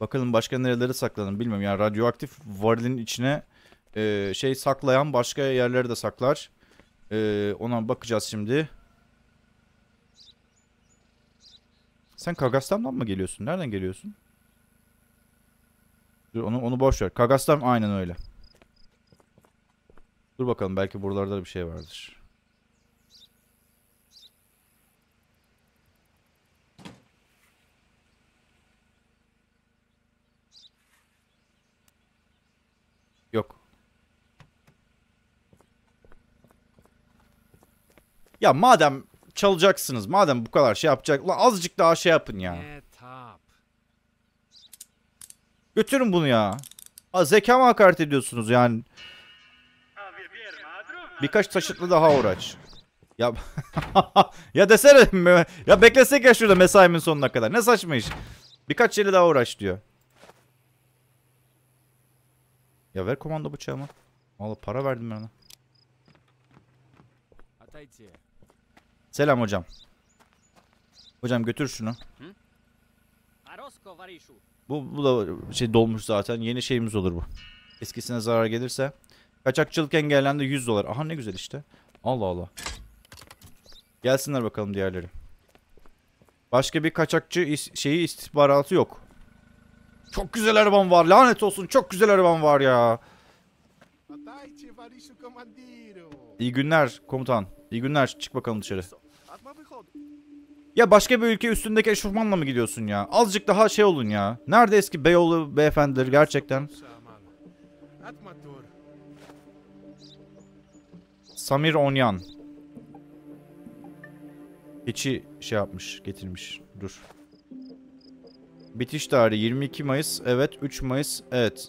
Bakalım başka nereleri saklanır bilmiyorum. Yani radyoaktif varilin içine e, şey saklayan başka yerleri de saklar. E, ona bakacağız şimdi. Sen Kagastan'dan mı geliyorsun? Nereden geliyorsun? Dur onu, onu boş ver. Kagastan aynen öyle. Dur bakalım, belki buralarda bir şey vardır. Yok. Ya madem çalacaksınız, madem bu kadar şey yapacak, la azıcık daha şey yapın ya. Götürün bunu ya. Ha, zekama hakaret ediyorsunuz yani. Birkaç taşıtlı daha uğraş. Ya ya desene ya, beklesek ya şurada mesaimin sonuna kadar. Ne saçma iş. Birkaç şeyle daha uğraş diyor. Ya ver komando bıçağımı. Vallahi para verdim ben ona. Selam hocam. Hocam götür şunu. Bu, bu da şey dolmuş zaten. Yeni şeyimiz olur bu. Eskisine zarar gelirse. Kaçakçılık engellendi, yüz dolar. Aha ne güzel işte. Allah Allah. Gelsinler bakalım diğerleri. Başka bir kaçakçı şeyi istihbaratı yok. Çok güzel araban var. Lanet olsun, çok güzel araban var ya. İyi günler komutan. İyi günler. Çık bakalım dışarı. Ya başka bir ülke üstündeki eşofmanla mı gidiyorsun ya? Azıcık daha şey olun ya. Nerede eski beyoğlu beyefendileri gerçekten? Samir Onyan. keçi şey yapmış, getirmiş. Dur. Bitiş tarihi yirmi iki Mayıs. Evet. üç Mayıs. Evet.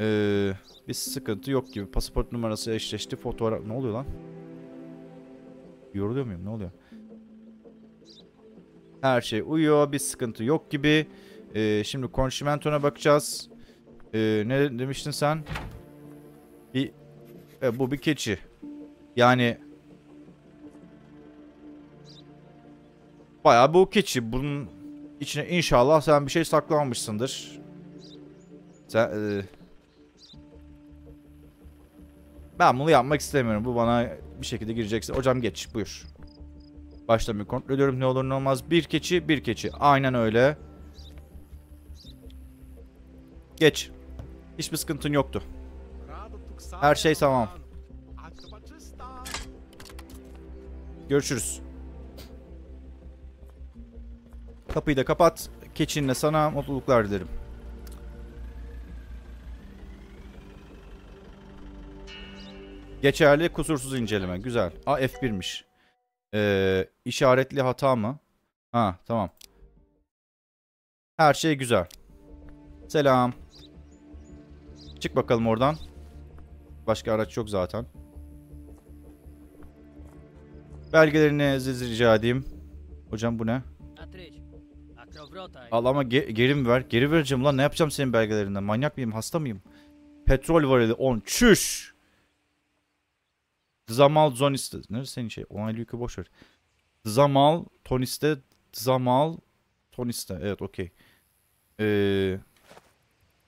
Ee, bir sıkıntı yok gibi. Pasaport numarası eşleşti. Fotoğraf... Ne oluyor lan? Yoruluyor muyum? Ne oluyor? Her şey uyuyor. Bir sıkıntı yok gibi. Ee, şimdi konşimentona bakacağız. Ee, ne demiştin sen? Bir... E, bu bir keçi. Yani... Bayağı bu keçi. Bunun içine inşallah sen bir şey saklamışsındır. Sen, e... Ben bunu yapmak istemiyorum. Bu bana bir şekilde girecekse. Hocam geç. Buyur. Baştan bir kontrol ediyorum. Ne olur ne olmaz. Bir keçi, bir keçi. Aynen öyle. Geç. Hiçbir sıkıntın yoktu. Her şey tamam. Görüşürüz. Kapıyı da kapat. Keçinle sana mutluluklar dilerim. Geçerli kusursuz inceleme. Güzel. A F bir'miş. Ee, işaretli hata mı? Ha tamam. Her şey güzel. Selam. Çık bakalım oradan. Başka araç yok zaten. Belgelerinizi rica edeyim. Hocam bu ne? Al ama ge geri mi ver? Geri vereceğim lan. Ne yapacağım senin belgelerinden? Manyak mıyım? Hasta mıyım? Petrol varili on. Çüş! Zamal Toniste. Neresi senin şey? Onaylı yükü boş ver. Zamal Toniste. Zamal Toniste. Evet okey. Ee,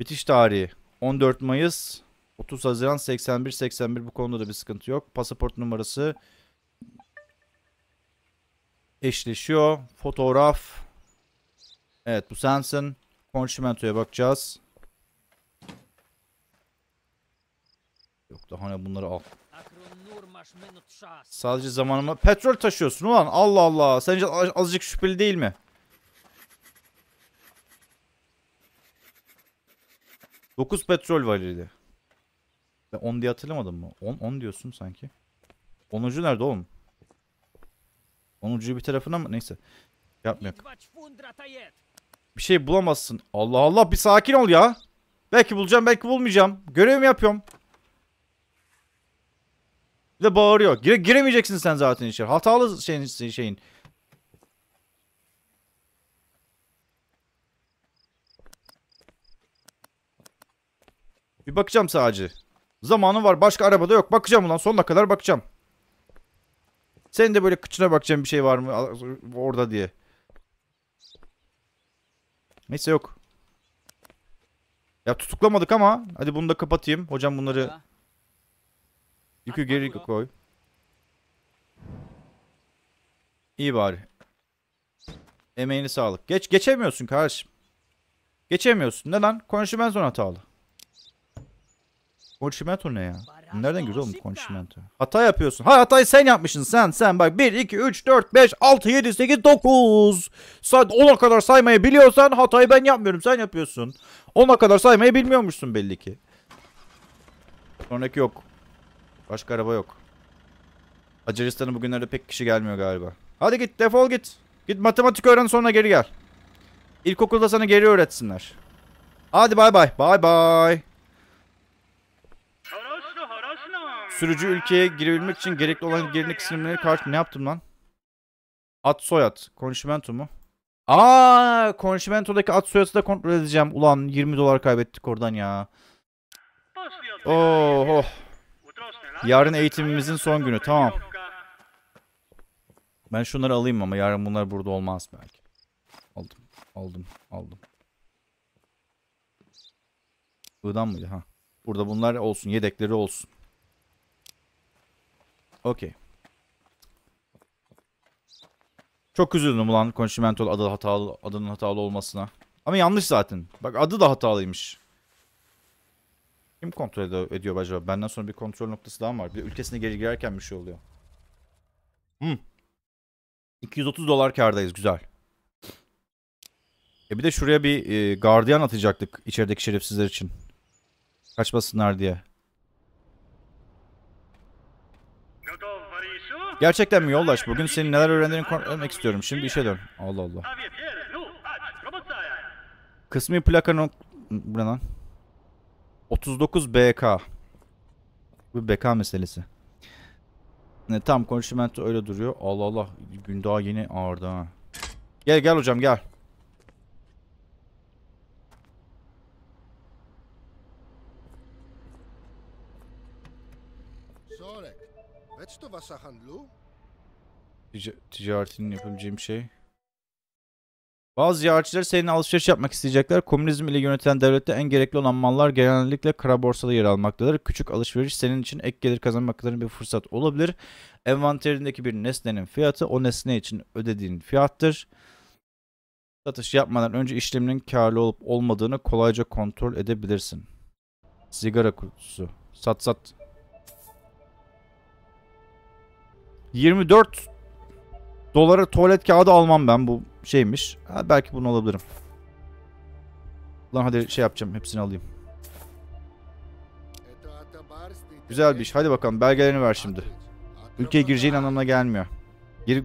bitiş tarihi. on dört Mayıs. otuz Haziran seksen bir seksen bir. Bu konuda da bir sıkıntı yok. Pasaport numarası eşleşiyor. Fotoğraf. Evet bu sensin. Konşimentoya bakacağız. Yok daha ne bunları al. Sadece zamanıma... Petrol taşıyorsun ulan. Allah Allah. Sence azıcık şüpheli değil mi? dokuz petrol validi. Ben on diye hatırlamadım mı? on, on diyorsun sanki. onuncu nerede oğlum? onuncuyu bir tarafına mı? Neyse. Yapmıyor. Bir şey bulamazsın. Allah Allah bir sakin ol ya. Belki bulacağım belki bulmayacağım. Görevimi yapıyorum. Bir de bağırıyor. Gire giremeyeceksin sen zaten içeri. Hatalı şeyin. şeyin. Bir bakacağım sadece. Zamanım var. Başka arabada yok. Bakacağım ulan. Sonuna kadar bakacağım. Senin de böyle kıçına bakacağım bir şey var mı orada diye. Neyse yok. Ya tutuklamadık ama. Hadi bunu da kapatayım. Hocam bunları... Yükü geri koy. İyi bari. Emeğine sağlık. Geç, geçemiyorsun kardeşim. Geçemiyorsun. Ne lan? Konşimento hatalı. Konşimento ne ya? Nereden giriyor oğlum konşimento? Hata yapıyorsun. Ha hatayı sen yapmışsın. Sen sen bak. bir, iki, üç, dört, beş, altı, yedi, sekiz, dokuz. Saat ona kadar saymayı biliyorsan hatayı ben yapmıyorum. Sen yapıyorsun. ona kadar saymayı bilmiyormuşsun belli ki. Sonraki yok. Başka araba yok. Acaristan'a bugünlerde pek kişi gelmiyor galiba. Hadi git defol git. Git matematik öğren sonra geri gel. İlkokulda sana geri öğretsinler. Hadi bay bay. Bay bay. Sürücü ülkeye girebilmek için gerekli olan gerinek sınırlarına karşı ne yaptım lan? Ad soyad. Konşimento mu? Aaa. Konşimento'daki ad soyadı da kontrol edeceğim. Ulan yirmi dolar kaybettik oradan ya. Oh oh. Yarın eğitimimizin son günü. Tamam. Ben şunları alayım ama yarın bunlar burada olmaz belki. Aldım. Aldım. Aldım. Buradan mıydı? Ha. Burada bunlar olsun. Yedekleri olsun. Okey. Çok üzüldüm ulan konşimentol adı hatalı, adının hatalı olmasına. Ama yanlış zaten. Bak adı da hatalıymış. Kim kontrol ediyor acaba? Benden sonra bir kontrol noktası daha mı var? Bir de ülkesine geri girerken bir şey oluyor. Hmm. iki yüz otuz dolar kârdayız. Güzel. E bir de şuraya bir e, gardiyan atacaktık içerideki şerefsizler için. Kaçmasınlar diye. Gerçekten mi yoldaş? Bugün senin neler öğrendiğini konuşmak istiyorum. Şimdi işe dön. Allah Allah. Kısmi plaka nok... Bu ne lan? otuz dokuz B K. Bu B K meselesi. Ne tam konuşmamento öyle duruyor. Allah Allah. Gün daha yeni ağırdı ha. Gel gel hocam gel. Tic ticaretinin yapabileceğim şey. Bazı ziyaretçiler seninle alışveriş yapmak isteyecekler. Komünizm ile yönetilen devlette en gerekli olan mallar genellikle kara borsada yer almaktadır. Küçük alışveriş senin için ek gelir kazanmakların bir fırsat olabilir. Envanterindeki bir nesnenin fiyatı o nesne için ödediğin fiyattır. Satış yapmadan önce işleminin karlı olup olmadığını kolayca kontrol edebilirsin. Sigara kutusu. Sat sat. yirmi dört dolara tuvalet kağıdı almam ben, bu şeymiş. Ha, belki bunu alabilirim. Lan hadi şey yapacağım, hepsini alayım. Güzel bir iş. Hadi bakalım belgelerini ver şimdi. Ülkeye gireceğin anlamına gelmiyor. Gir...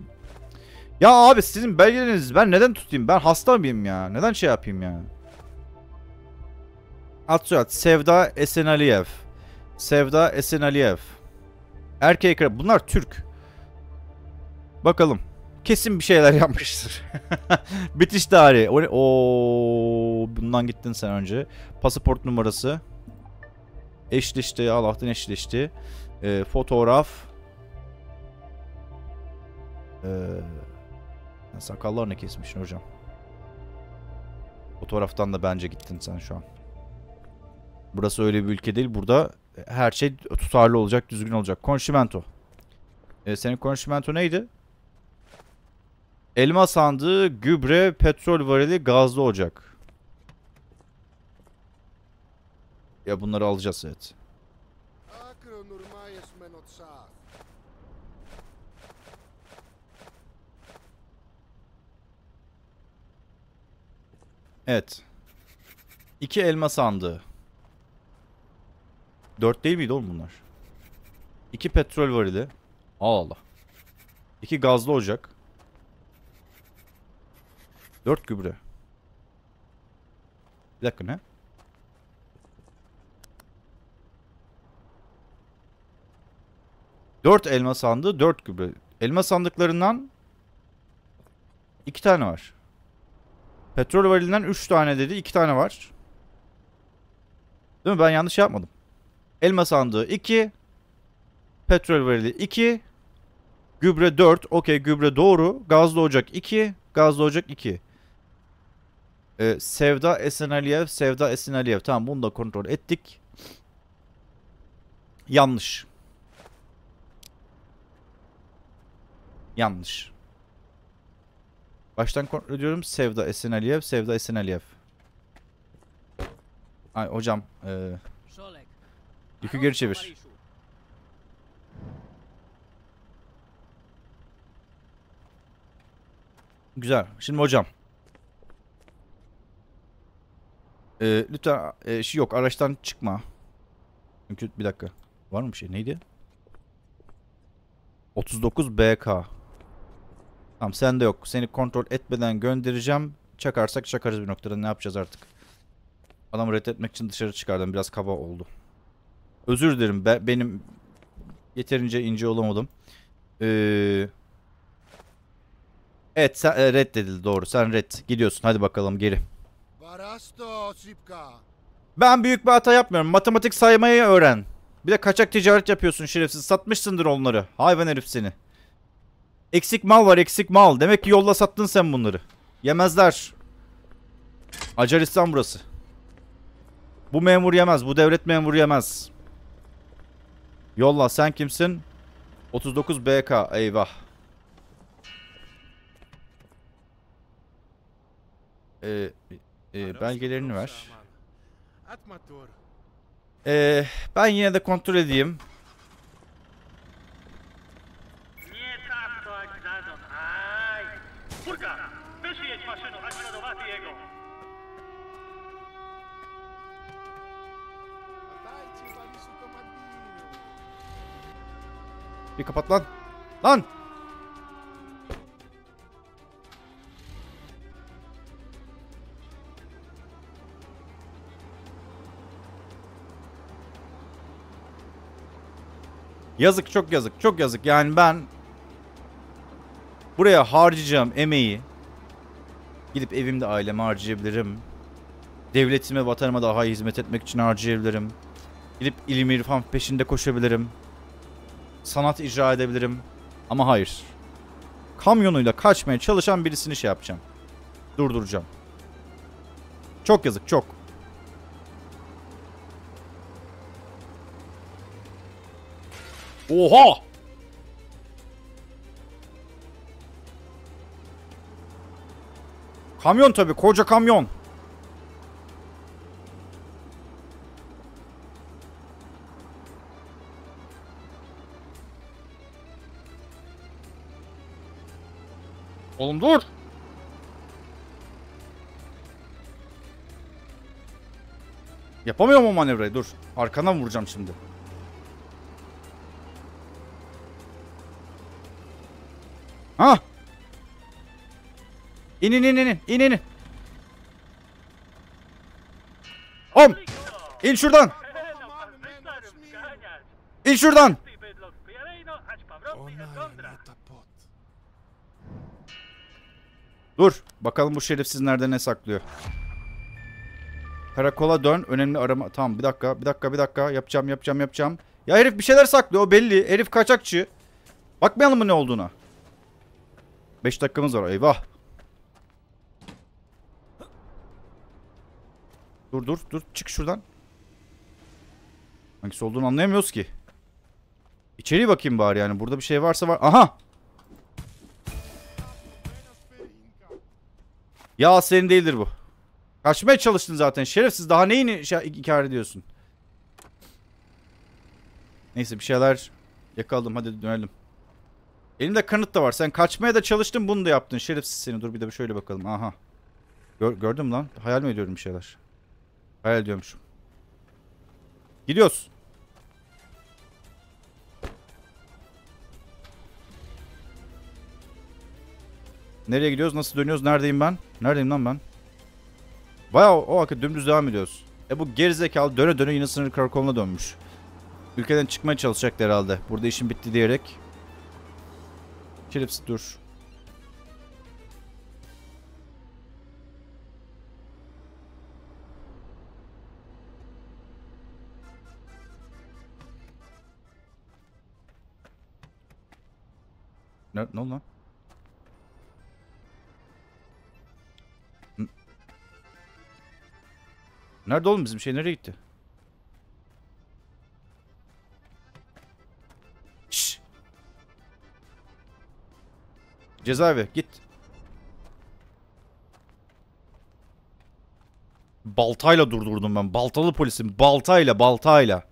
Ya abi sizin belgeleriniz ben neden tutayım? Ben hasta mıyım ya? Neden şey yapayım ya? At soyad Sevda Esenaliyev. Sevda Esenaliyev. Erkeğe kral. Bunlar Türk. Bakalım. Kesin bir şeyler yapmıştır. Bitiş tarihi. Oo, bundan gittin sen önce. Pasaport numarası. Eşleşti. Allah'tan eşleşti. Ee, fotoğraf. Ee, sakallarını kesmişsin hocam. Fotoğraftan da bence gittin sen şu an. Burası öyle bir ülke değil. Burada her şey tutarlı olacak, düzgün olacak. Konşimento. Ee, senin konşimento neydi? Elma sandığı, gübre, petrol varili, gazlı ocak. Ya bunları alacağız evet. Evet. İki elma sandığı. Dört değil miydi oğlum bunlar? İki petrol varili. Allah Allah. İki gazlı ocak. Dört gübre. Bir dakika ne? Dört elma sandığı, dört gübre. Elma sandıklarından iki tane var. Petrol varilinden üç tane dedi, iki tane var. Değil mi? Ben yanlış yapmadım. Elma sandığı iki, petrol varili iki, gübre dört. Okey, gübre doğru. Gazlı ocak iki, gazlı ocak iki. Ee, Sevda Esenaliyev, Sevda Esenaliyev. Tamam, bunu da kontrol ettik. Yanlış. Yanlış. Baştan kontrol ediyorum. Sevda Esenaliyev, Sevda Esenaliyev. Ay hocam. Ee, yükü geri çevir. Güzel. Şimdi hocam. Ee, lütfen e, şey yok, araçtan çıkma. Çünkü bir dakika. Var mı bir şey? Neydi? otuz dokuz B K. Tamam, sende yok. Seni kontrol etmeden göndereceğim. Çakarsak çakarız bir noktada. Ne yapacağız artık? Adamı reddetmek için dışarı çıkardım. Biraz kaba oldu. Özür dilerim. Be benim yeterince ince olamadım. Eee Evet sen e, reddedildi doğru. Sen red. Gidiyorsun. Hadi bakalım geri. Ben büyük bir hata yapmıyorum. Matematik saymayı öğren. Bir de kaçak ticaret yapıyorsun şerefsiz. Satmışsındır onları. Hayvan herif seni. Eksik mal var, eksik mal. Demek ki yolla sattın sen bunları. Yemezler. Acaristan burası. Bu memur yemez. Bu devlet memuru yemez. Yolla, sen kimsin? otuz dokuz B K. Eyvah. Ee, e, belgelerini ver. Ee, ben yine de kontrol edeyim. Bir kapat lan. Lan. Yazık, çok yazık, çok yazık. Yani ben buraya harcayacağım emeği gidip evimde aileme harcayabilirim. Devletime, vatanıma daha iyi hizmet etmek için harcayabilirim. Gidip ilim irfan peşinde koşabilirim. Sanat icra edebilirim. Ama hayır. Kamyonuyla kaçmaya çalışan birisini şey yapacağım. Durduracağım. Çok yazık, çok. Oha! Kamyon tabii, koca kamyon. Oğlum dur. Yapamıyorum o manevrayı, dur. Arkadan vuracağım şimdi. Ha! İn in in in in in in. Om! İn şuradan. İn şuradan. Dur. Bakalım bu şerefsiz nerede ne saklıyor. Karakola dön. Önemli arama. Tamam, bir dakika. Bir dakika. Bir dakika. Yapacağım. Yapacağım. Yapacağım. Ya herif bir şeyler saklıyor. O belli. Herif kaçakçı. Bakmayalım mı ne olduğuna? beş dakikamız var. Eyvah. Dur dur dur. Çık şuradan. Hangisi olduğunu anlayamıyoruz ki. İçeri bakayım bari yani. Burada bir şey varsa var. Aha. Ya senin değildir bu. Kaçmaya çalıştın zaten. Şerefsiz, daha neyini ikar ediyorsun? Neyse, bir şeyler yakaladım. Hadi dönelim. Elimde kanıt da var. Sen kaçmaya da çalıştın, bunu da yaptın. Şerefsiz seni. Dur bir de şöyle bakalım. Aha. Gör, gördüm lan. Hayal mi ediyorum bir şeyler? Hayal ediyormuşum. Gidiyoruz. Nereye gidiyoruz? Nasıl dönüyoruz? Neredeyim ben? Neredeyim lan ben? Bayağı o hakikaten dümdüz devam ediyoruz. E bu gerizekalı döne döne yine sınır karakoluna dönmüş. Ülkeden çıkmaya çalışacaktı herhalde. Burada işim bitti diyerek. Şerefsiz dur. Ne, ne oldu lan? Nerede oğlum bizim şey? Nereye gitti? Şşş. Cezaevi git. Baltayla durdurdum ben. Baltalı polisim. Baltayla baltayla.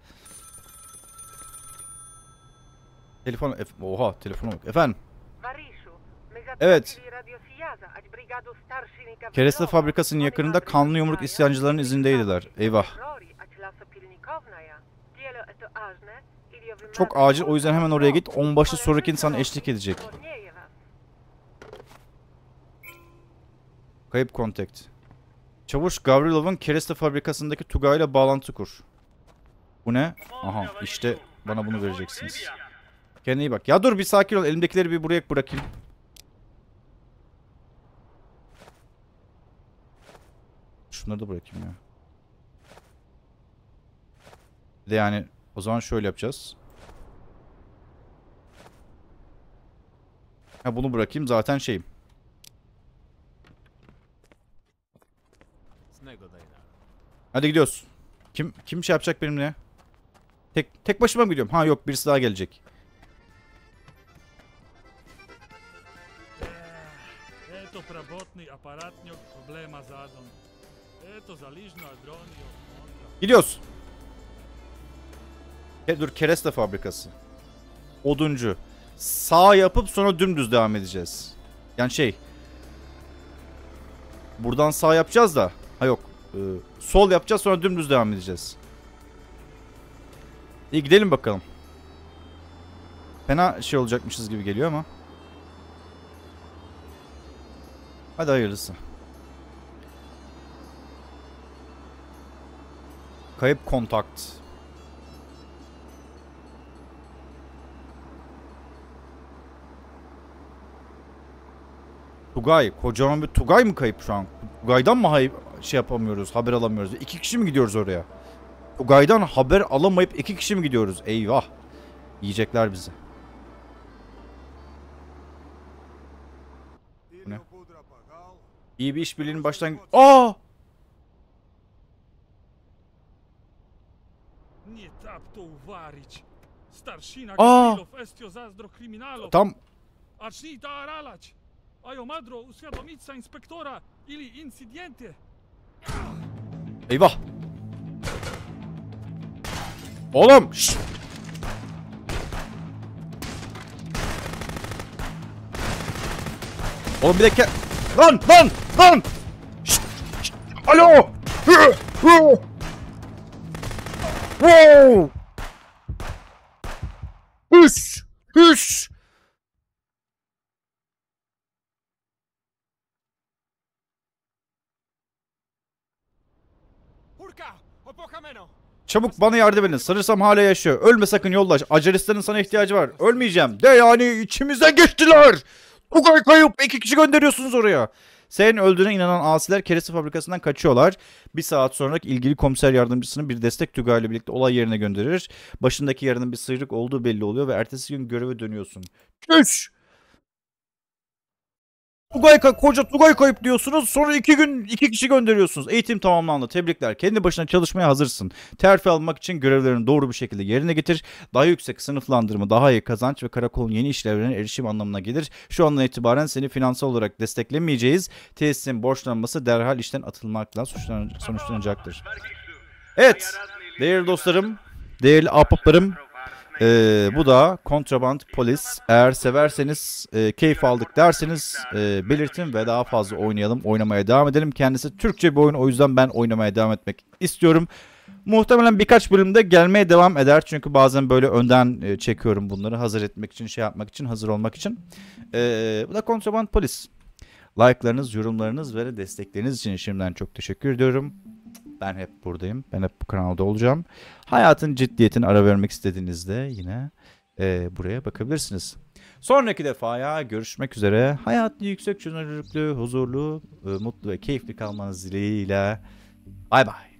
Telefon. Oha telefona bak. Efendim. Evet. Kereste fabrikasının yakınında kanlı yumruk isyancıların izindeydiler. Eyvah. Çok acil, o yüzden hemen oraya git. Onbaşı Surokin sana eşlik edecek. Kayıp kontakt. Çavuş Gavrilov'un Kereste fabrikasındaki Tugay'la bağlantı kur. Bu ne? Aha işte bana bunu vereceksiniz. Kendine iyi bak. Ya dur bir sakin ol. Elimdekileri bir buraya bırakayım. Şunları da bırakayım ya. De yani o zaman şöyle yapacağız. Ha bunu bırakayım zaten şeyim. Hadi gidiyoruz. Kim kim şey yapacak benimle? Tek tek başıma mı gidiyorum? Ha yok, birisi daha gelecek. Gidiyoruz. E, dur, kereste fabrikası. Oduncu. Sağ yapıp sonra dümdüz devam edeceğiz. Yani şey. Buradan sağ yapacağız da. Ha yok. E, sol yapacağız sonra dümdüz devam edeceğiz. İyi, gidelim bakalım. Fena şey olacakmışız gibi geliyor ama. Hadi hayırlısı. Kayıp kontakt. Tugay. Kocaman bir Tugay mı kayıp şu an? Tugay'dan mı şey yapamıyoruz, haber alamıyoruz? İki kişi mi gidiyoruz oraya? Tugay'dan haber alamayıp iki kişi mi gidiyoruz? Eyvah. Yiyecekler bizi. Bu ne? İyi bir işbirliğinin başlangıcı... Aaa! Aaa! Tam... Eyvah! Oğlum! Şşt! Oğlum bir dakika... Lan! Lan! Lan! Şşt! Şşt! Alo! Wow! Üş! Üş! Çabuk bana yardım edin. Sanırsam hala yaşıyor. Ölme sakın yoldaş. Acaristan'ın sana ihtiyacı var. Ölmeyeceğim. De yani içimizden geçtiler. Tugay kayıp. İki kişi gönderiyorsunuz oraya. Senin öldüğüne inanan asiler kereste fabrikasından kaçıyorlar. Bir saat sonra ilgili komiser yardımcısının bir destek Tugay ile birlikte olay yerine gönderir. Başındaki yarının bir sıyrık olduğu belli oluyor ve ertesi gün göreve dönüyorsun. Üç. Tugay kayıp, koca Tugay kayıp diyorsunuz. Sonra iki gün iki kişi gönderiyorsunuz. Eğitim tamamlandı. Tebrikler. Kendi başına çalışmaya hazırsın. Terfi almak için görevlerini doğru bir şekilde yerine getir. Daha yüksek sınıflandırma, daha iyi kazanç ve karakolun yeni işlevlerine erişim anlamına gelir. Şu andan itibaren seni finansal olarak desteklemeyeceğiz. Tesisin borçlanması derhal işten atılmakla sonuçlanacaktır. Evet. Değerli dostlarım, değerli ahbaplarım. Ee, bu da Kontraband Polis. Eğer severseniz, e, keyif aldık derseniz e, belirtin ve daha fazla oynayalım, oynamaya devam edelim. Kendisi Türkçe bir oyun, o yüzden ben oynamaya devam etmek istiyorum. Muhtemelen birkaç bölümde gelmeye devam eder çünkü bazen böyle önden e, çekiyorum bunları, hazır etmek için, şey yapmak için, hazır olmak için. E, bu da Kontraband Polis. Like'larınız, yorumlarınız ve destekleriniz için şimdiden çok teşekkür ediyorum. Ben hep buradayım. Ben hep bu kanalda olacağım. Hayatın ciddiyetini ara vermek istediğinizde yine e, buraya bakabilirsiniz. Sonraki defaya görüşmek üzere. Hayatlı, yüksek çözünürlüklü, huzurlu, e, mutlu ve keyifli kalmanız dileğiyle. Bay bay.